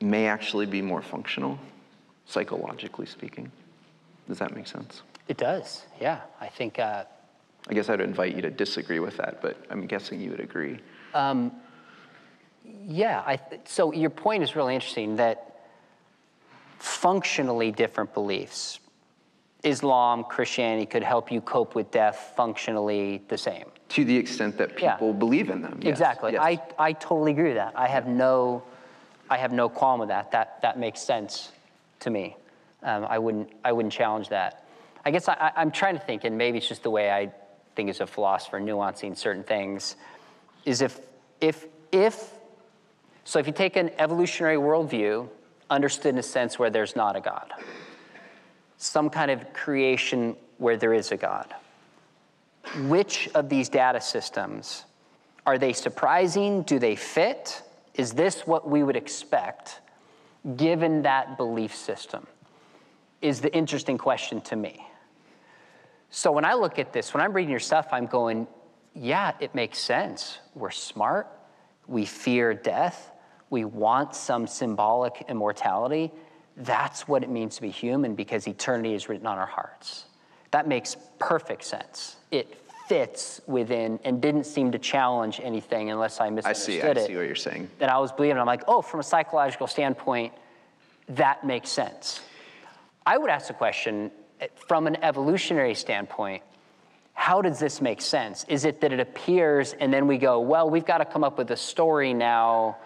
may actually be more functional, psychologically speaking. Does that make sense? It does, yeah. I think... Uh... I guess I'd invite you to disagree with that, but I'm guessing you would agree. Um, yeah, I th- so your point is really interesting, that functionally different beliefs, Islam, Christianity, could help you cope with death functionally the same. To the extent that people yeah. believe in them. Yes. Exactly. Yes. I, I totally agree with that. I have no I have no qualm with that. That that makes sense to me. Um, I wouldn't I wouldn't challenge that. I guess I, I, I'm trying to think, and maybe it's just the way I think as a philosopher, nuancing certain things, is if, if, if, so if you take an evolutionary worldview, understood in a sense where there's not a God, some kind of creation where there is a God, which of these data systems, are they surprising? Do they fit? Is this what we would expect given that belief system? Is the interesting question to me. So when I look at this, when I'm reading your stuff, I'm going, yeah, it makes sense. We're smart, we fear death, we want some symbolic immortality. That's what it means to be human, because eternity is written on our hearts. That makes perfect sense. It fits within and didn't seem to challenge anything unless I misunderstood it. I see, I see what you're saying. Then I was believing, I'm like, oh, from a psychological standpoint, that makes sense. I would ask the question, from an evolutionary standpoint, how does this make sense? Is it that it appears and then we go, well, we've got to come up with a story now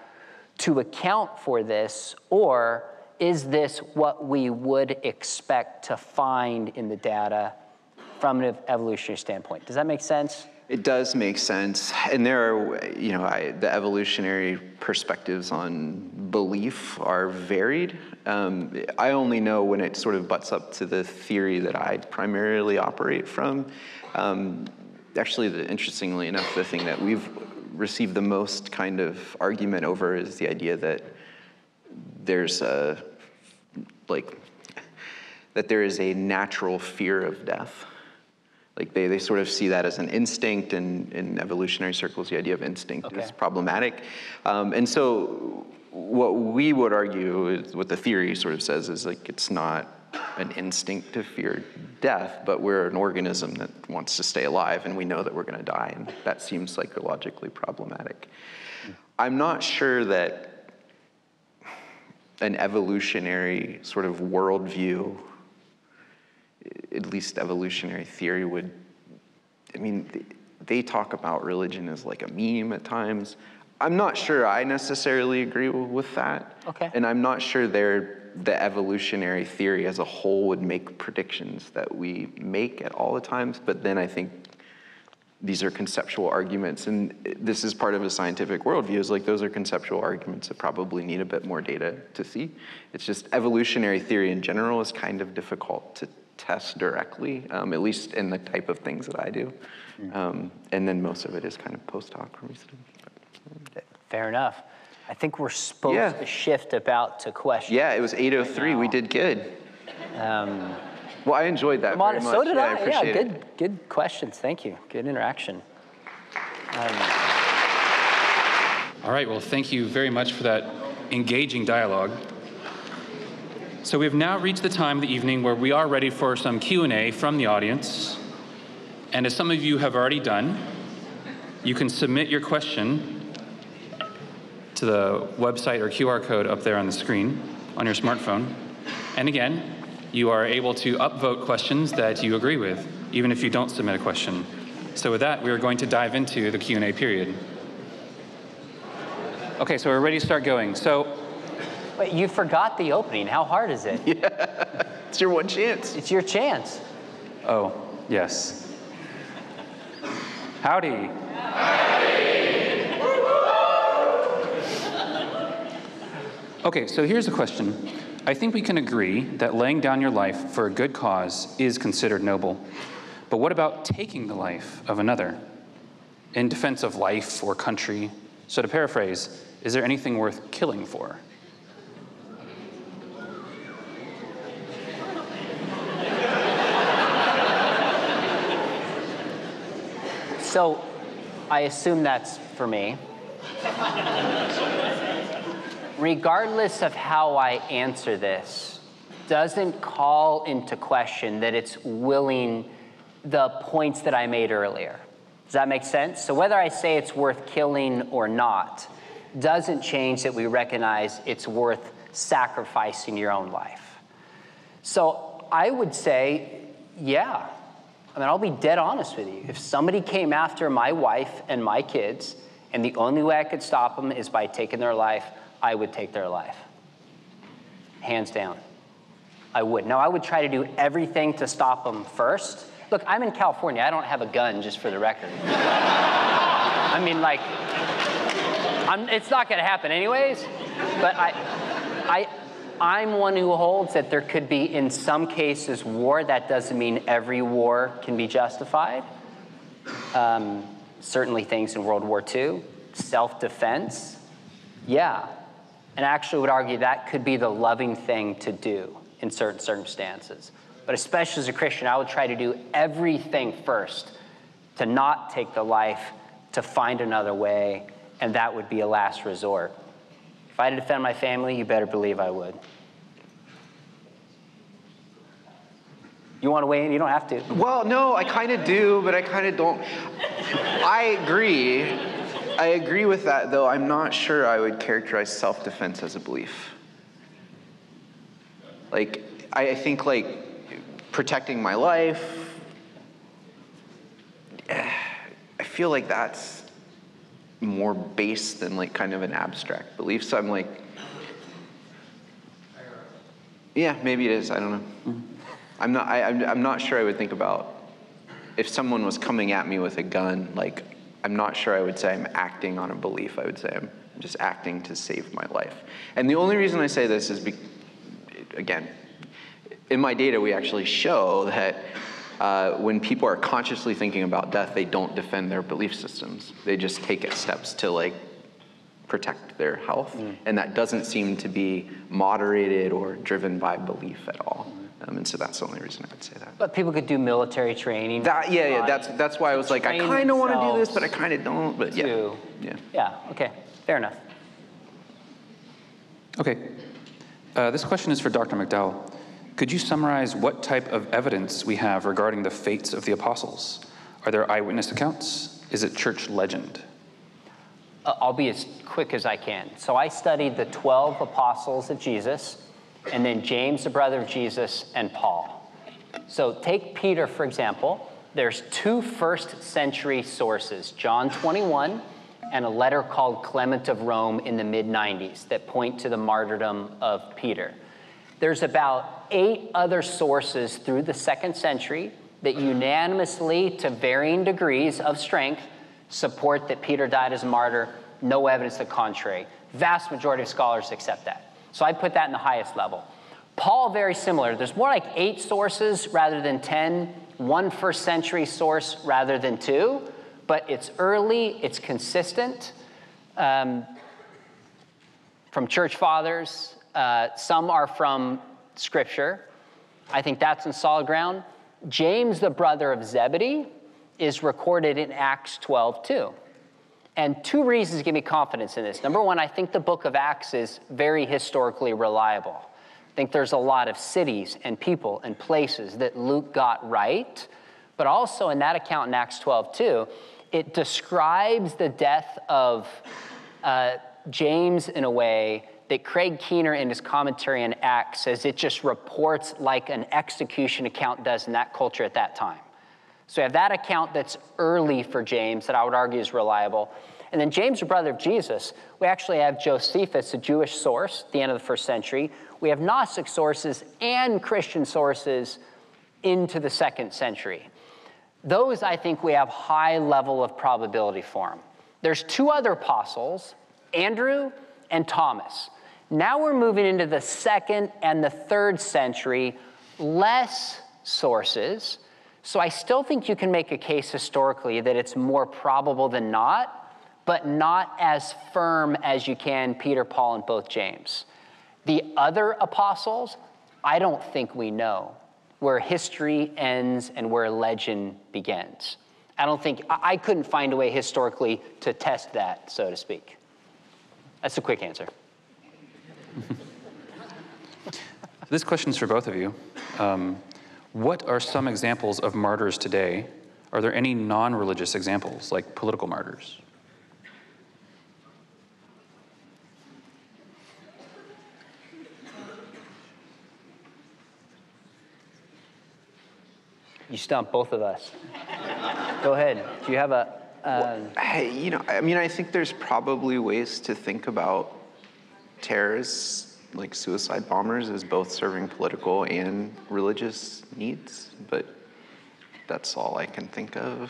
to account for this, or is this what we would expect to find in the data from an evolutionary standpoint? Does that make sense? It does make sense. And there are, you know, I, the evolutionary perspectives on belief are varied. Um, I only know when it sort of butts up to the theory that I primarily operate from. Um, actually, the, interestingly enough, the thing that we've received the most kind of argument over is the idea that there's a, like, that there is a natural fear of death. Like they, they sort of see that as an instinct, and in evolutionary circles, the idea of instinct okay. is problematic. Um, and so what we would argue, is what the theory sort of says, is like it's not an instinct to fear death, but we're an organism that wants to stay alive, and we know that we're gonna die, and that seems psychologically problematic. I'm not sure that an evolutionary sort of worldview, at least evolutionary theory, would, I mean, they talk about religion as like a meme at times. I'm not sure I necessarily agree with that. Okay. And I'm not sure they're, the evolutionary theory as a whole would make predictions that we make at all the times, but then I think these are conceptual arguments, and this is part of a scientific worldview, is like those are conceptual arguments that probably need a bit more data to see. It's just evolutionary theory in general is kind of difficult to test directly, um, at least in the type of things that I do. Um, and then most of it is kind of post hoc reasoning. Fair enough. I think we're supposed yeah. to shift about to questions. Yeah, it was eight oh three. Right, we did good. Um, well, I enjoyed that very much. So did yeah, I. I appreciate yeah, good, it. Good questions. Thank you. Good interaction. Um, All right, well, thank you very much for that engaging dialogue. So we've now reached the time of the evening where we are ready for some Q and A from the audience. And as some of you have already done, you can submit your question to the website or Q R code up there on the screen on your smartphone. And again, you are able to upvote questions that you agree with, even if you don't submit a question. So with that, we are going to dive into the Q and A period. Okay, so we're ready to start going. So. But you forgot the opening. How hard is it? Yeah. It's your one chance. It's your chance. Oh, yes. Howdy. Howdy. Okay, so here's a question. I think we can agree that laying down your life for a good cause is considered noble. But what about taking the life of another in defense of life or country? So to paraphrase, is there anything worth killing for? So I assume that's for me. Regardless of how I answer this, doesn't call into question that it's willing the points that I made earlier. Does that make sense? So whether I say it's worth killing or not, doesn't change that we recognize it's worth sacrificing your own life. So I would say, yeah. I mean, I'll be dead honest with you. If somebody came after my wife and my kids, and the only way I could stop them is by taking their life, I would take their life. Hands down, I would. Now, I would try to do everything to stop them first. Look, I'm in California. I don't have a gun, just for the record. I mean, like, I'm, it's not gonna happen anyways, but I, I, I'm one who holds that there could be, in some cases, war. That doesn't mean every war can be justified. Um, certainly things in World War Two, self-defense, yeah. And I actually would argue that could be the loving thing to do in certain circumstances. But especially as a Christian, I would try to do everything first to not take the life, to find another way, and that would be a last resort. If I had to defend my family, you better believe I would. You want to weigh in? You don't have to. Well, no, I kind of do, but I kind of don't. I agree. I agree with that, though I'm not sure I would characterize self-defense as a belief. Like, I think, like, protecting my life, I feel like that's more base than like kind of an abstract belief. So I'm like, yeah, maybe it is. I don't know. Mm-hmm. I'm not. I, I'm, I'm not sure. I would think about if someone was coming at me with a gun, like, I'm not sure I would say I'm acting on a belief. I would say I'm just acting to save my life. And the only reason I say this is, be, again, in my data, we actually show that uh, when people are consciously thinking about death, they don't defend their belief systems. They just take steps to, like, protect their health. Mm. And that doesn't seem to be moderated or driven by belief at all. Um, and so that's the only reason I would say that. But people could do military training. That, yeah, yeah, that's that's why I was like, I kind of want to do this, but I kind of don't. But yeah, yeah, yeah. Okay, fair enough. Okay, uh, this question is for Doctor McDowell. Could you summarize what type of evidence we have regarding the fates of the apostles? Are there eyewitness accounts? Is it church legend? Uh, I'll be as quick as I can. So I studied the twelve apostles of Jesus, and then James, the brother of Jesus, and Paul. So take Peter, for example. There's two first century sources, John twenty-one and a letter called Clement of Rome in the mid nineties that point to the martyrdom of Peter. There's about eight other sources through the second century that unanimously, to varying degrees of strength, support that Peter died as a martyr, no evidence to the contrary. Vast majority of scholars accept that. So I put that in the highest level. Paul, very similar. There's more like eight sources rather than ten, one first century source rather than two, but it's early, it's consistent. Um, from church fathers, uh, some are from scripture. I think that's on solid ground. James, the brother of Zebedee, is recorded in Acts twelve too. And two reasons give me confidence in this. Number one, I think the book of Acts is very historically reliable. I think there's a lot of cities and people and places that Luke got right. But also in that account in Acts twelve too, it describes the death of uh, James in a way that Craig Keener in his commentary on Acts says it just reports like an execution account does in that culture at that time. So you have that account that's early for James that I would argue is reliable. And then James, the brother of Jesus, we actually have Josephus, a Jewish source, at the end of the first century. We have Gnostic sources and Christian sources into the second century. Those, I think, we have high level of probability for them. There's two other apostles, Andrew and Thomas. Now we're moving into the second and the third century, less sources. So I still think you can make a case historically that it's more probable than not, but not as firm as you can Peter, Paul, and both James. The other apostles, I don't think we know where history ends and where legend begins. I don't think, I couldn't find a way historically to test that, so to speak. That's a quick answer. This question's for both of you. Um, What are some examples of martyrs today? Are there any non-religious examples, like political martyrs? You stumped both of us. Go ahead. Do you have a... Um... Well, you know, I mean, I think there's probably ways to think about terrorists, like suicide bombers, is both serving political and religious needs, but that's all I can think of.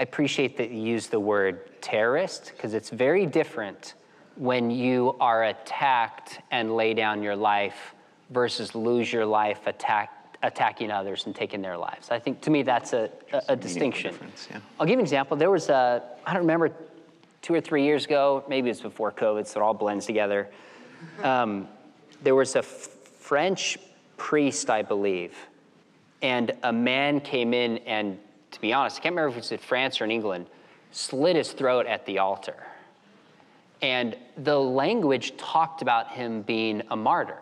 I appreciate that you use the word terrorist, because it's very different when you are attacked and lay down your life versus lose your life attack, attacking others and taking their lives. I think, to me, that's a, a, a distinction. Yeah. I'll give you an example. There was a, I don't remember, two or three years ago, maybe it's before COVID, so it all blends together. Um, there was a French priest, I believe, and a man came in and, to be honest, I can't remember if it was in France or in England, slit his throat at the altar. And the language talked about him being a martyr.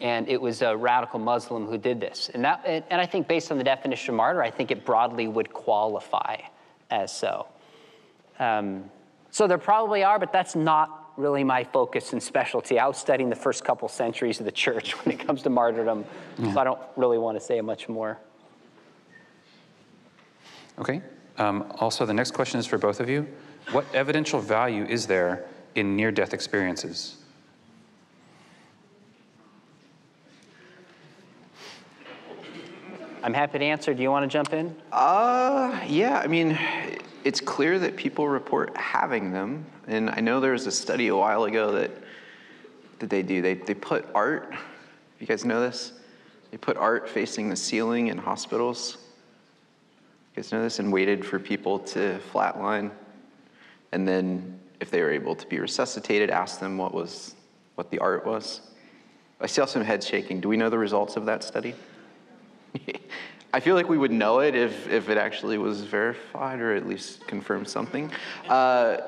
And it was a radical Muslim who did this. And, that, and I think based on the definition of martyr, I think it broadly would qualify as so. Um, so there probably are, but that's not really my focus and specialty. I was studying the first couple centuries of the church when it comes to martyrdom, yeah. So I don't really want to say much more. Okay, um, also the next question is for both of you. What evidential value is there in near-death experiences? I'm happy to answer. Do you want to jump in? Uh, yeah, I mean, it's clear that people report having them. And I know there was a study a while ago that, that they do. They, they put art, you guys know this? They put art facing the ceiling in hospitals. You guys know this? And waited for people to flatline. And then if they were able to be resuscitated, asked them what was, what the art was. I still have some heads shaking. Do we know the results of that study? I feel like we would know it if, if it actually was verified or at least confirmed something. Uh,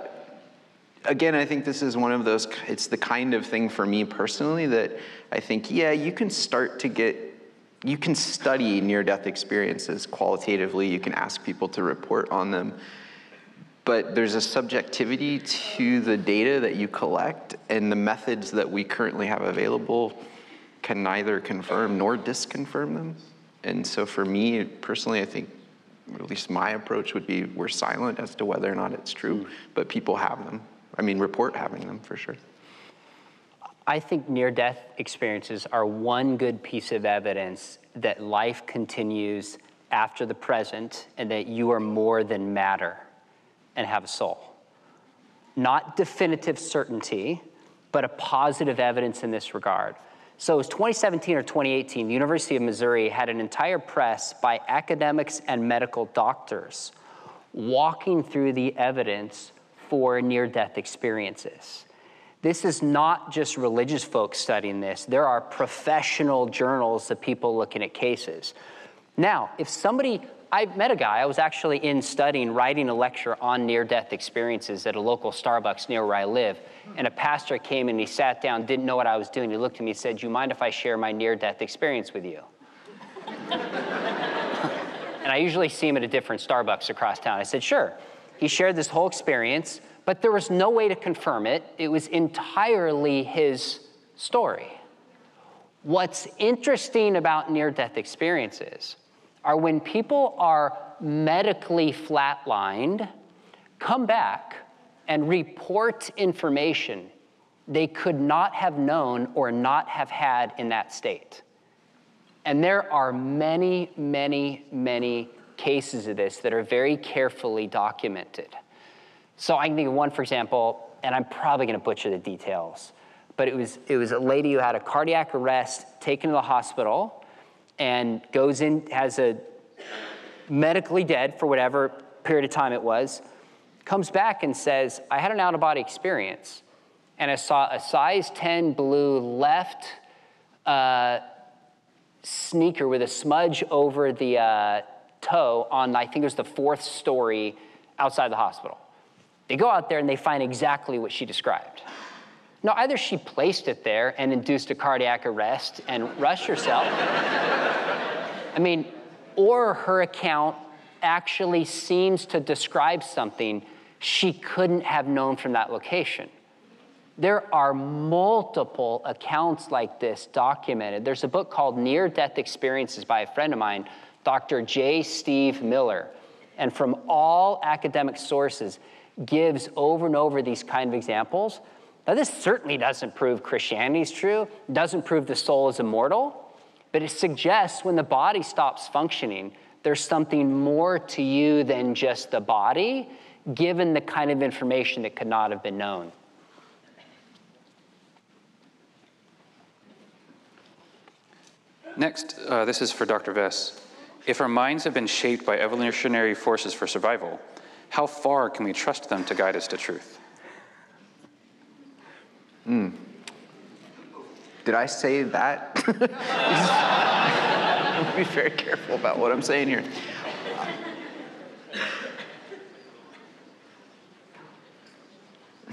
again, I think this is one of those, it's the kind of thing for me personally that I think, yeah, you can start to get, you can study near-death experiences qualitatively. You can ask people to report on them. But there's a subjectivity to the data that you collect, and the methods that we currently have available can neither confirm nor disconfirm them. And so for me personally, I think, or at least my approach would be, we're silent as to whether or not it's true, but people have them. I mean, report having them for sure. I think near-death experiences are one good piece of evidence that life continues after the present and that you are more than matter and have a soul. Not definitive certainty, but a positive evidence in this regard. So it was twenty seventeen or twenty eighteen, the University of Missouri had an entire press by academics and medical doctors walking through the evidence for near-death experiences. This is not just religious folks studying this. There are professional journals of people looking at cases. Now, if somebody, I met a guy, I was actually in studying, writing a lecture on near-death experiences at a local Starbucks near where I live, and a pastor came and he sat down, didn't know what I was doing. He looked at me and said, "Do you mind if I share my near-death experience with you?" And I usually see him at a different Starbucks across town. I said, sure. He shared this whole experience, but there was no way to confirm it. It was entirely his story. What's interesting about near-death experiences are when people are medically flatlined, come back and report information they could not have known or not have had in that state. And there are many, many, many cases of this that are very carefully documented. So I can think of one, for example, and I'm probably gonna butcher the details, but it was, it was a lady who had a cardiac arrest, taken to the hospital, and goes in, has a medically dead for whatever period of time it was, comes back and says, I had an out-of-body experience, and I saw a size ten blue left uh, sneaker with a smudge over the uh, toe on, I think it was the fourth story outside the hospital. They go out there and they find exactly what she described. No, either she placed it there and induced a cardiac arrest and rushed herself. I mean, or her account actually seems to describe something she couldn't have known from that location. There are multiple accounts like this documented. There's a book called Near-Death Experiences by a friend of mine, Doctor J. Steve Miller, and from all academic sources gives over and over these kind of examples. Now, this certainly doesn't prove Christianity is true, doesn't prove the soul is immortal, but it suggests when the body stops functioning, there's something more to you than just the body, given the kind of information that could not have been known. Next, uh, this is for Doctor Vess. If our minds have been shaped by evolutionary forces for survival, how far can we trust them to guide us to truth? Mm. Did I say that? I'm gonna be very careful about what I'm saying here.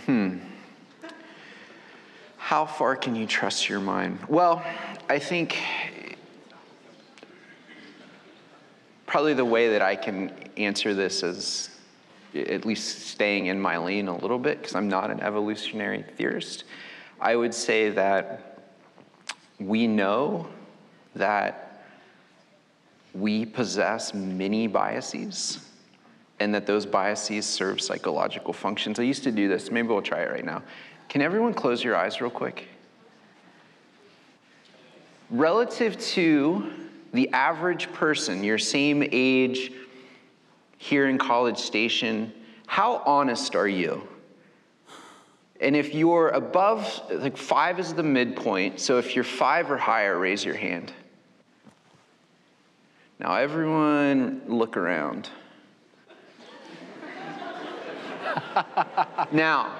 Hmm. How far can you trust your mind? Well, I think probably the way that I can answer this is at least staying in my lane a little bit, because I'm not an evolutionary theorist. I would say that we know that we possess many biases and that those biases serve psychological functions. I used to do this. Maybe we'll try it right now. Can everyone close your eyes real quick? Relative to the average person, your same age here in College Station, how honest are you? And if you're above, like five is the midpoint, so if you're five or higher, raise your hand. Now everyone look around. Now,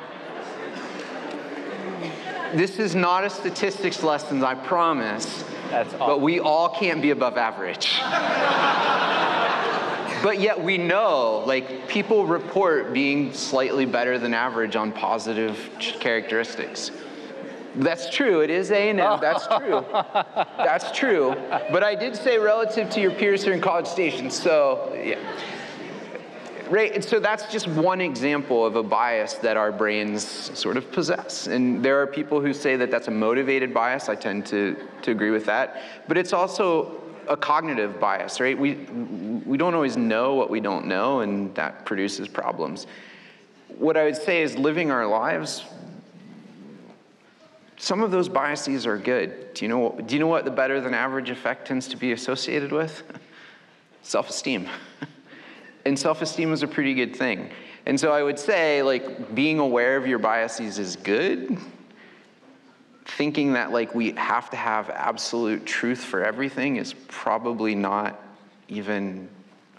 this is not a statistics lesson, I promise. That's awesome. But we all can't be above average. But yet we know, like, people report being slightly better than average on positive characteristics. That's true. It is A and M. That's true. That's true. But I did say relative to your peers here in College Station, so yeah. Right, and so that's just one example of a bias that our brains sort of possess. And there are people who say that that's a motivated bias. I tend to, to agree with that. But it's also a cognitive bias, right? We, we don't always know what we don't know, and that produces problems. What I would say is living our lives, some of those biases are good. Do you know what, do you know what the better than average effect tends to be associated with? Self-esteem. And self-esteem is a pretty good thing. And so I would say, like, being aware of your biases is good. Thinking that, like, we have to have absolute truth for everything is probably not even,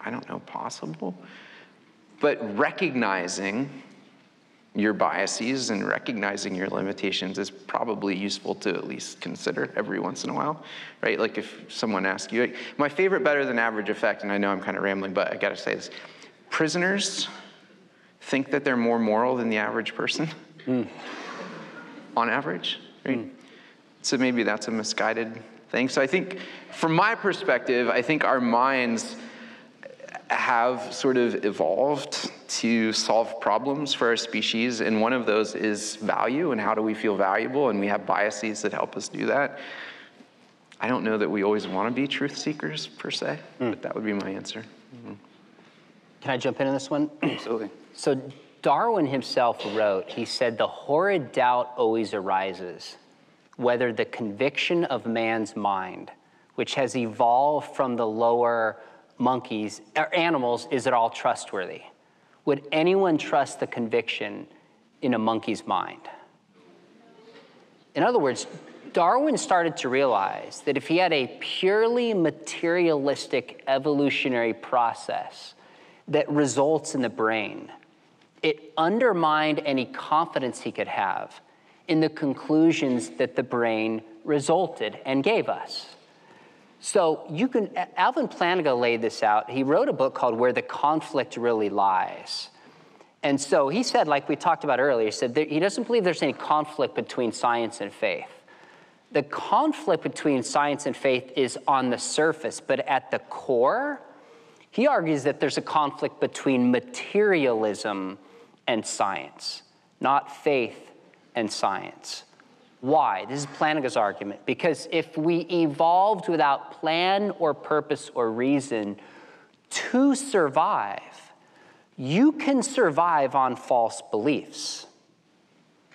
I don't know, possible. But recognizing your biases and recognizing your limitations is probably useful to at least consider every once in a while, right? Like if someone asks you, my favorite better than average effect, and I know I'm kind of rambling, but I gotta say this. Prisoners think that they're more moral than the average person mm. on average, right? Mm. So maybe that's a misguided thing. So I think from my perspective, I think our minds have sort of evolved to solve problems for our species, and one of those is value, and how do we feel valuable, and we have biases that help us do that. I don't know that we always want to be truth seekers, per se, mm. but that would be my answer. Mm-hmm. Can I jump in on this one? Absolutely. So Darwin himself wrote, he said, the horrid doubt always arises, whether the conviction of man's mind, which has evolved from the lower monkeys, or animals, is at all trustworthy. Would anyone trust the conviction in a monkey's mind? In other words, Darwin started to realize that if he had a purely materialistic evolutionary process that results in the brain, it undermined any confidence he could have in the conclusions that the brain resulted and gave us. So you can, Alvin Plantinga laid this out. He wrote a book called Where the Conflict Really Lies. And so he said, like we talked about earlier, he said that he doesn't believe there's any conflict between science and faith. The conflict between science and faith is on the surface, but at the core, he argues that there's a conflict between materialism and science, not faith and science. Why? This is Plantinga's argument. Because if we evolved without plan or purpose or reason to survive, you can survive on false beliefs.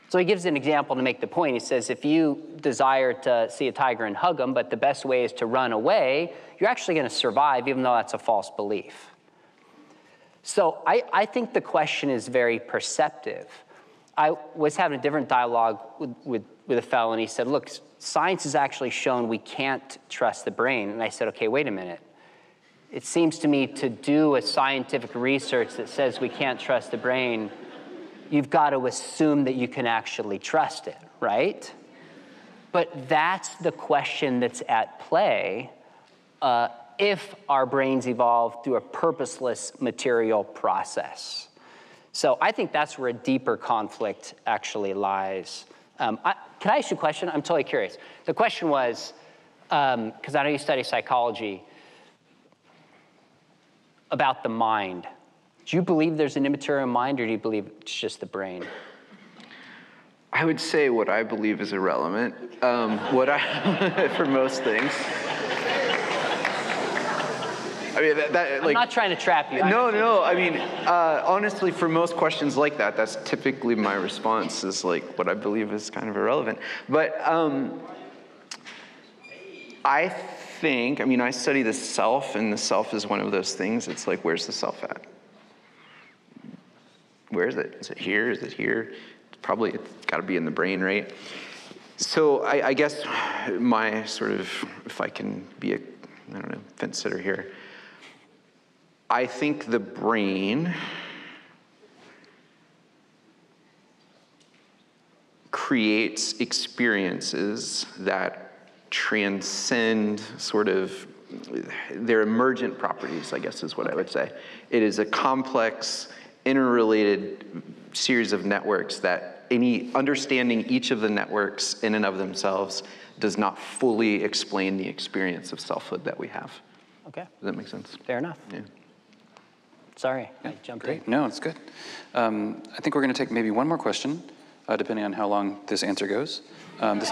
So he gives an example to make the point. He says, if you desire to see a tiger and hug him, but the best way is to run away, you're actually going to survive, even though that's a false belief. So I, I think the question is very perceptive. I was having a different dialogue with, with, with a fellow, and he said, look, science has actually shown we can't trust the brain. And I said, okay, wait a minute. It seems to me to do a scientific research that says we can't trust the brain, you've got to assume that you can actually trust it, right? But that's the question that's at play uh, if our brains evolve through a purposeless material process. So I think that's where a deeper conflict actually lies. Um, I, can I ask you a question? I'm totally curious. The question was, um, because I know you study psychology, about the mind. Do you believe there's an immaterial mind, or do you believe it's just the brain? I would say what I believe is irrelevant, um, what I, for most things. I mean, that, that, like, I'm not trying to trap you. No, no, I mean, uh, honestly, for most questions like that, that's typically my response is like, what I believe is kind of irrelevant. But um, I think, I mean, I study the self, and the self is one of those things. It's like, where's the self at? Where is it? Is it here? Is it here? It's probably, it's got to be in the brain, right? So I, I guess my sort of, if I can be a, I don't know, fence sitter here, I think the brain creates experiences that transcend sort of their emergent properties, I guess is what I would say. It is a complex, interrelated series of networks that any understanding each of the networks in and of themselves does not fully explain the experience of selfhood that we have. Okay. Does that make sense? Fair enough. Yeah. Sorry, yeah, I jumped great. in. No, it's good. Um, I think we're going to take maybe one more question, uh, depending on how long this answer goes. Um, this,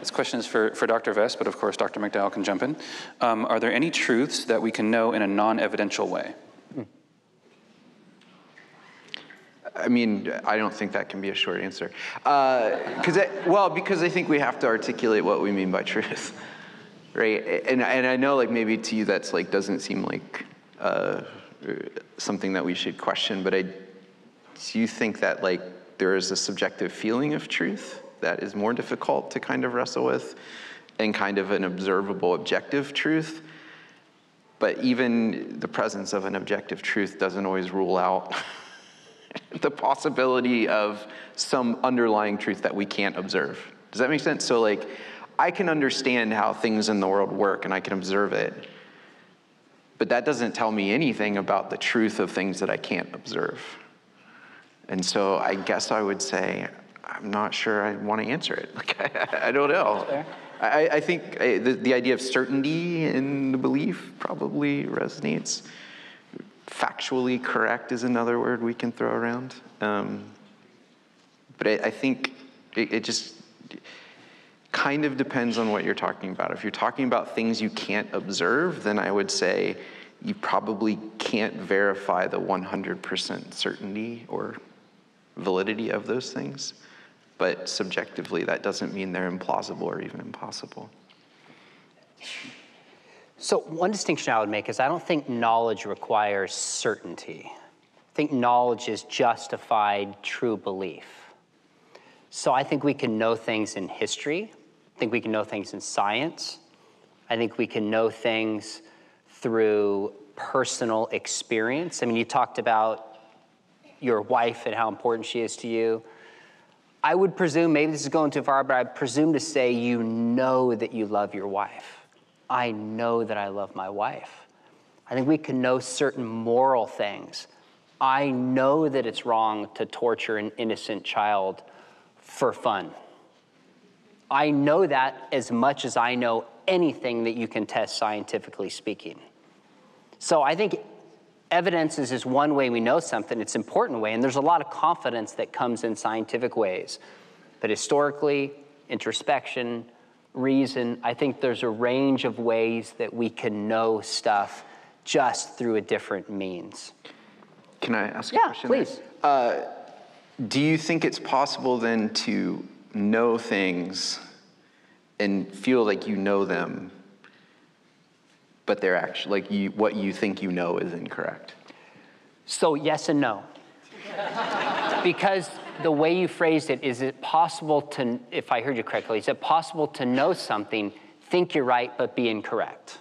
this question is for, for Doctor Vess, but of course Doctor McDowell can jump in. Um, are there any truths that we can know in a non-evidential way? I mean, I don't think that can be a short answer. Uh, 'cause it, well, because I think we have to articulate what we mean by truth, right? And, and I know, like, maybe to you that's like, doesn't seem like uh, something that we should question, but I do think that, like, there is a subjective feeling of truth that is more difficult to kind of wrestle with, and kind of an observable objective truth. But even the presence of an objective truth doesn't always rule out the possibility of some underlying truth that we can't observe. Does that make sense? So, like, I can understand how things in the world work and I can observe it, but that doesn't tell me anything about the truth of things that I can't observe. And so I guess I would say, I'm not sure I want to answer it. Like, I, I don't know. I, I think I, the, the idea of certainty in the belief probably resonates. Factually correct is another word we can throw around. Um, but I, I think it, it just kind of depends on what you're talking about. If you're talking about things you can't observe, then I would say you probably can't verify the one hundred percent certainty or validity of those things. But subjectively, that doesn't mean they're implausible or even impossible. So one distinction I would make is I don't think knowledge requires certainty. I think knowledge is justified true belief. So I think we can know things in history. I think we can know things in science. I think we can know things through personal experience. I mean, you talked about your wife and how important she is to you. I would presume, maybe this is going too far, but I presume to say you know that you love your wife. I know that I love my wife. I think we can know certain moral things. I know that it's wrong to torture an innocent child for fun. I know that as much as I know anything that you can test scientifically speaking. So I think evidence is just one way we know something. It's an important way, and there's a lot of confidence that comes in scientific ways. But historically, introspection, reason, I think there's a range of ways that we can know stuff just through a different means. Can I ask yeah, a question? Yeah, please. Uh, do you think it's possible then to know things and feel like you know them, but they're actually, like you, what you think you know is incorrect? So yes and no. Because the way you phrased it, is it possible to, if I heard you correctly, is it possible to know something, think you're right, but be incorrect?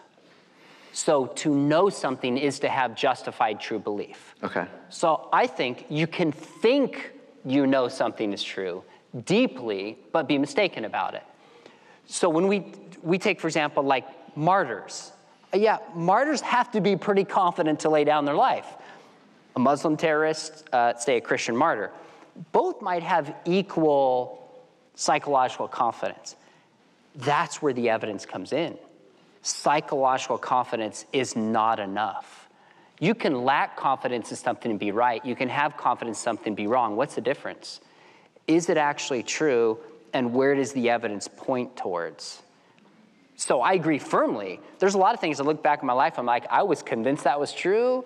So to know something is to have justified true belief. Okay. So I think you can think you know something is true deeply, but be mistaken about it. So when we, we take, for example, like martyrs. Yeah, martyrs have to be pretty confident to lay down their life. A Muslim terrorist, uh, say a Christian martyr. Both might have equal psychological confidence. That's where the evidence comes in. Psychological confidence is not enough. You can lack confidence in something and be right. You can have confidence in something and be wrong. What's the difference? Is it actually true, and where does the evidence point towards? So I agree firmly. There's a lot of things I look back in my life, I'm like, I was convinced that was true,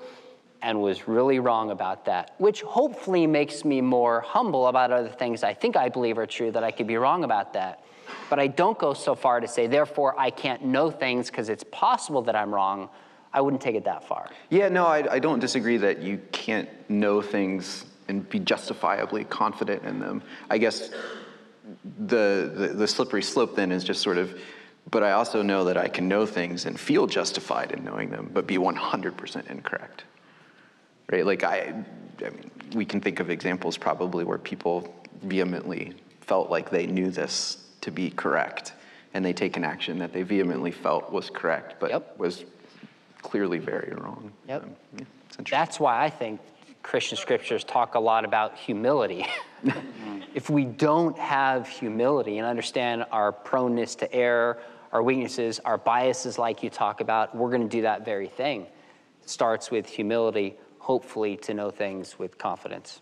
and was really wrong about that, which hopefully makes me more humble about other things I think I believe are true that I could be wrong about that. But I don't go so far to say, therefore, I can't know things because it's possible that I'm wrong. I wouldn't take it that far. Yeah, no, I, I don't disagree that you can't know things and be justifiably confident in them. I guess the, the, the slippery slope then is just sort of, but I also know that I can know things and feel justified in knowing them, but be one hundred percent incorrect, right? Like I, I mean, we can think of examples probably where people vehemently felt like they knew this to be correct, and they take an action that they vehemently felt was correct, but yep. was clearly very wrong. Yep. Um, yeah, that's why I think Christian scriptures talk a lot about humility. If we don't have humility and understand our proneness to error, our weaknesses, our biases like you talk about, we're going to do that very thing. It starts with humility, hopefully to know things with confidence.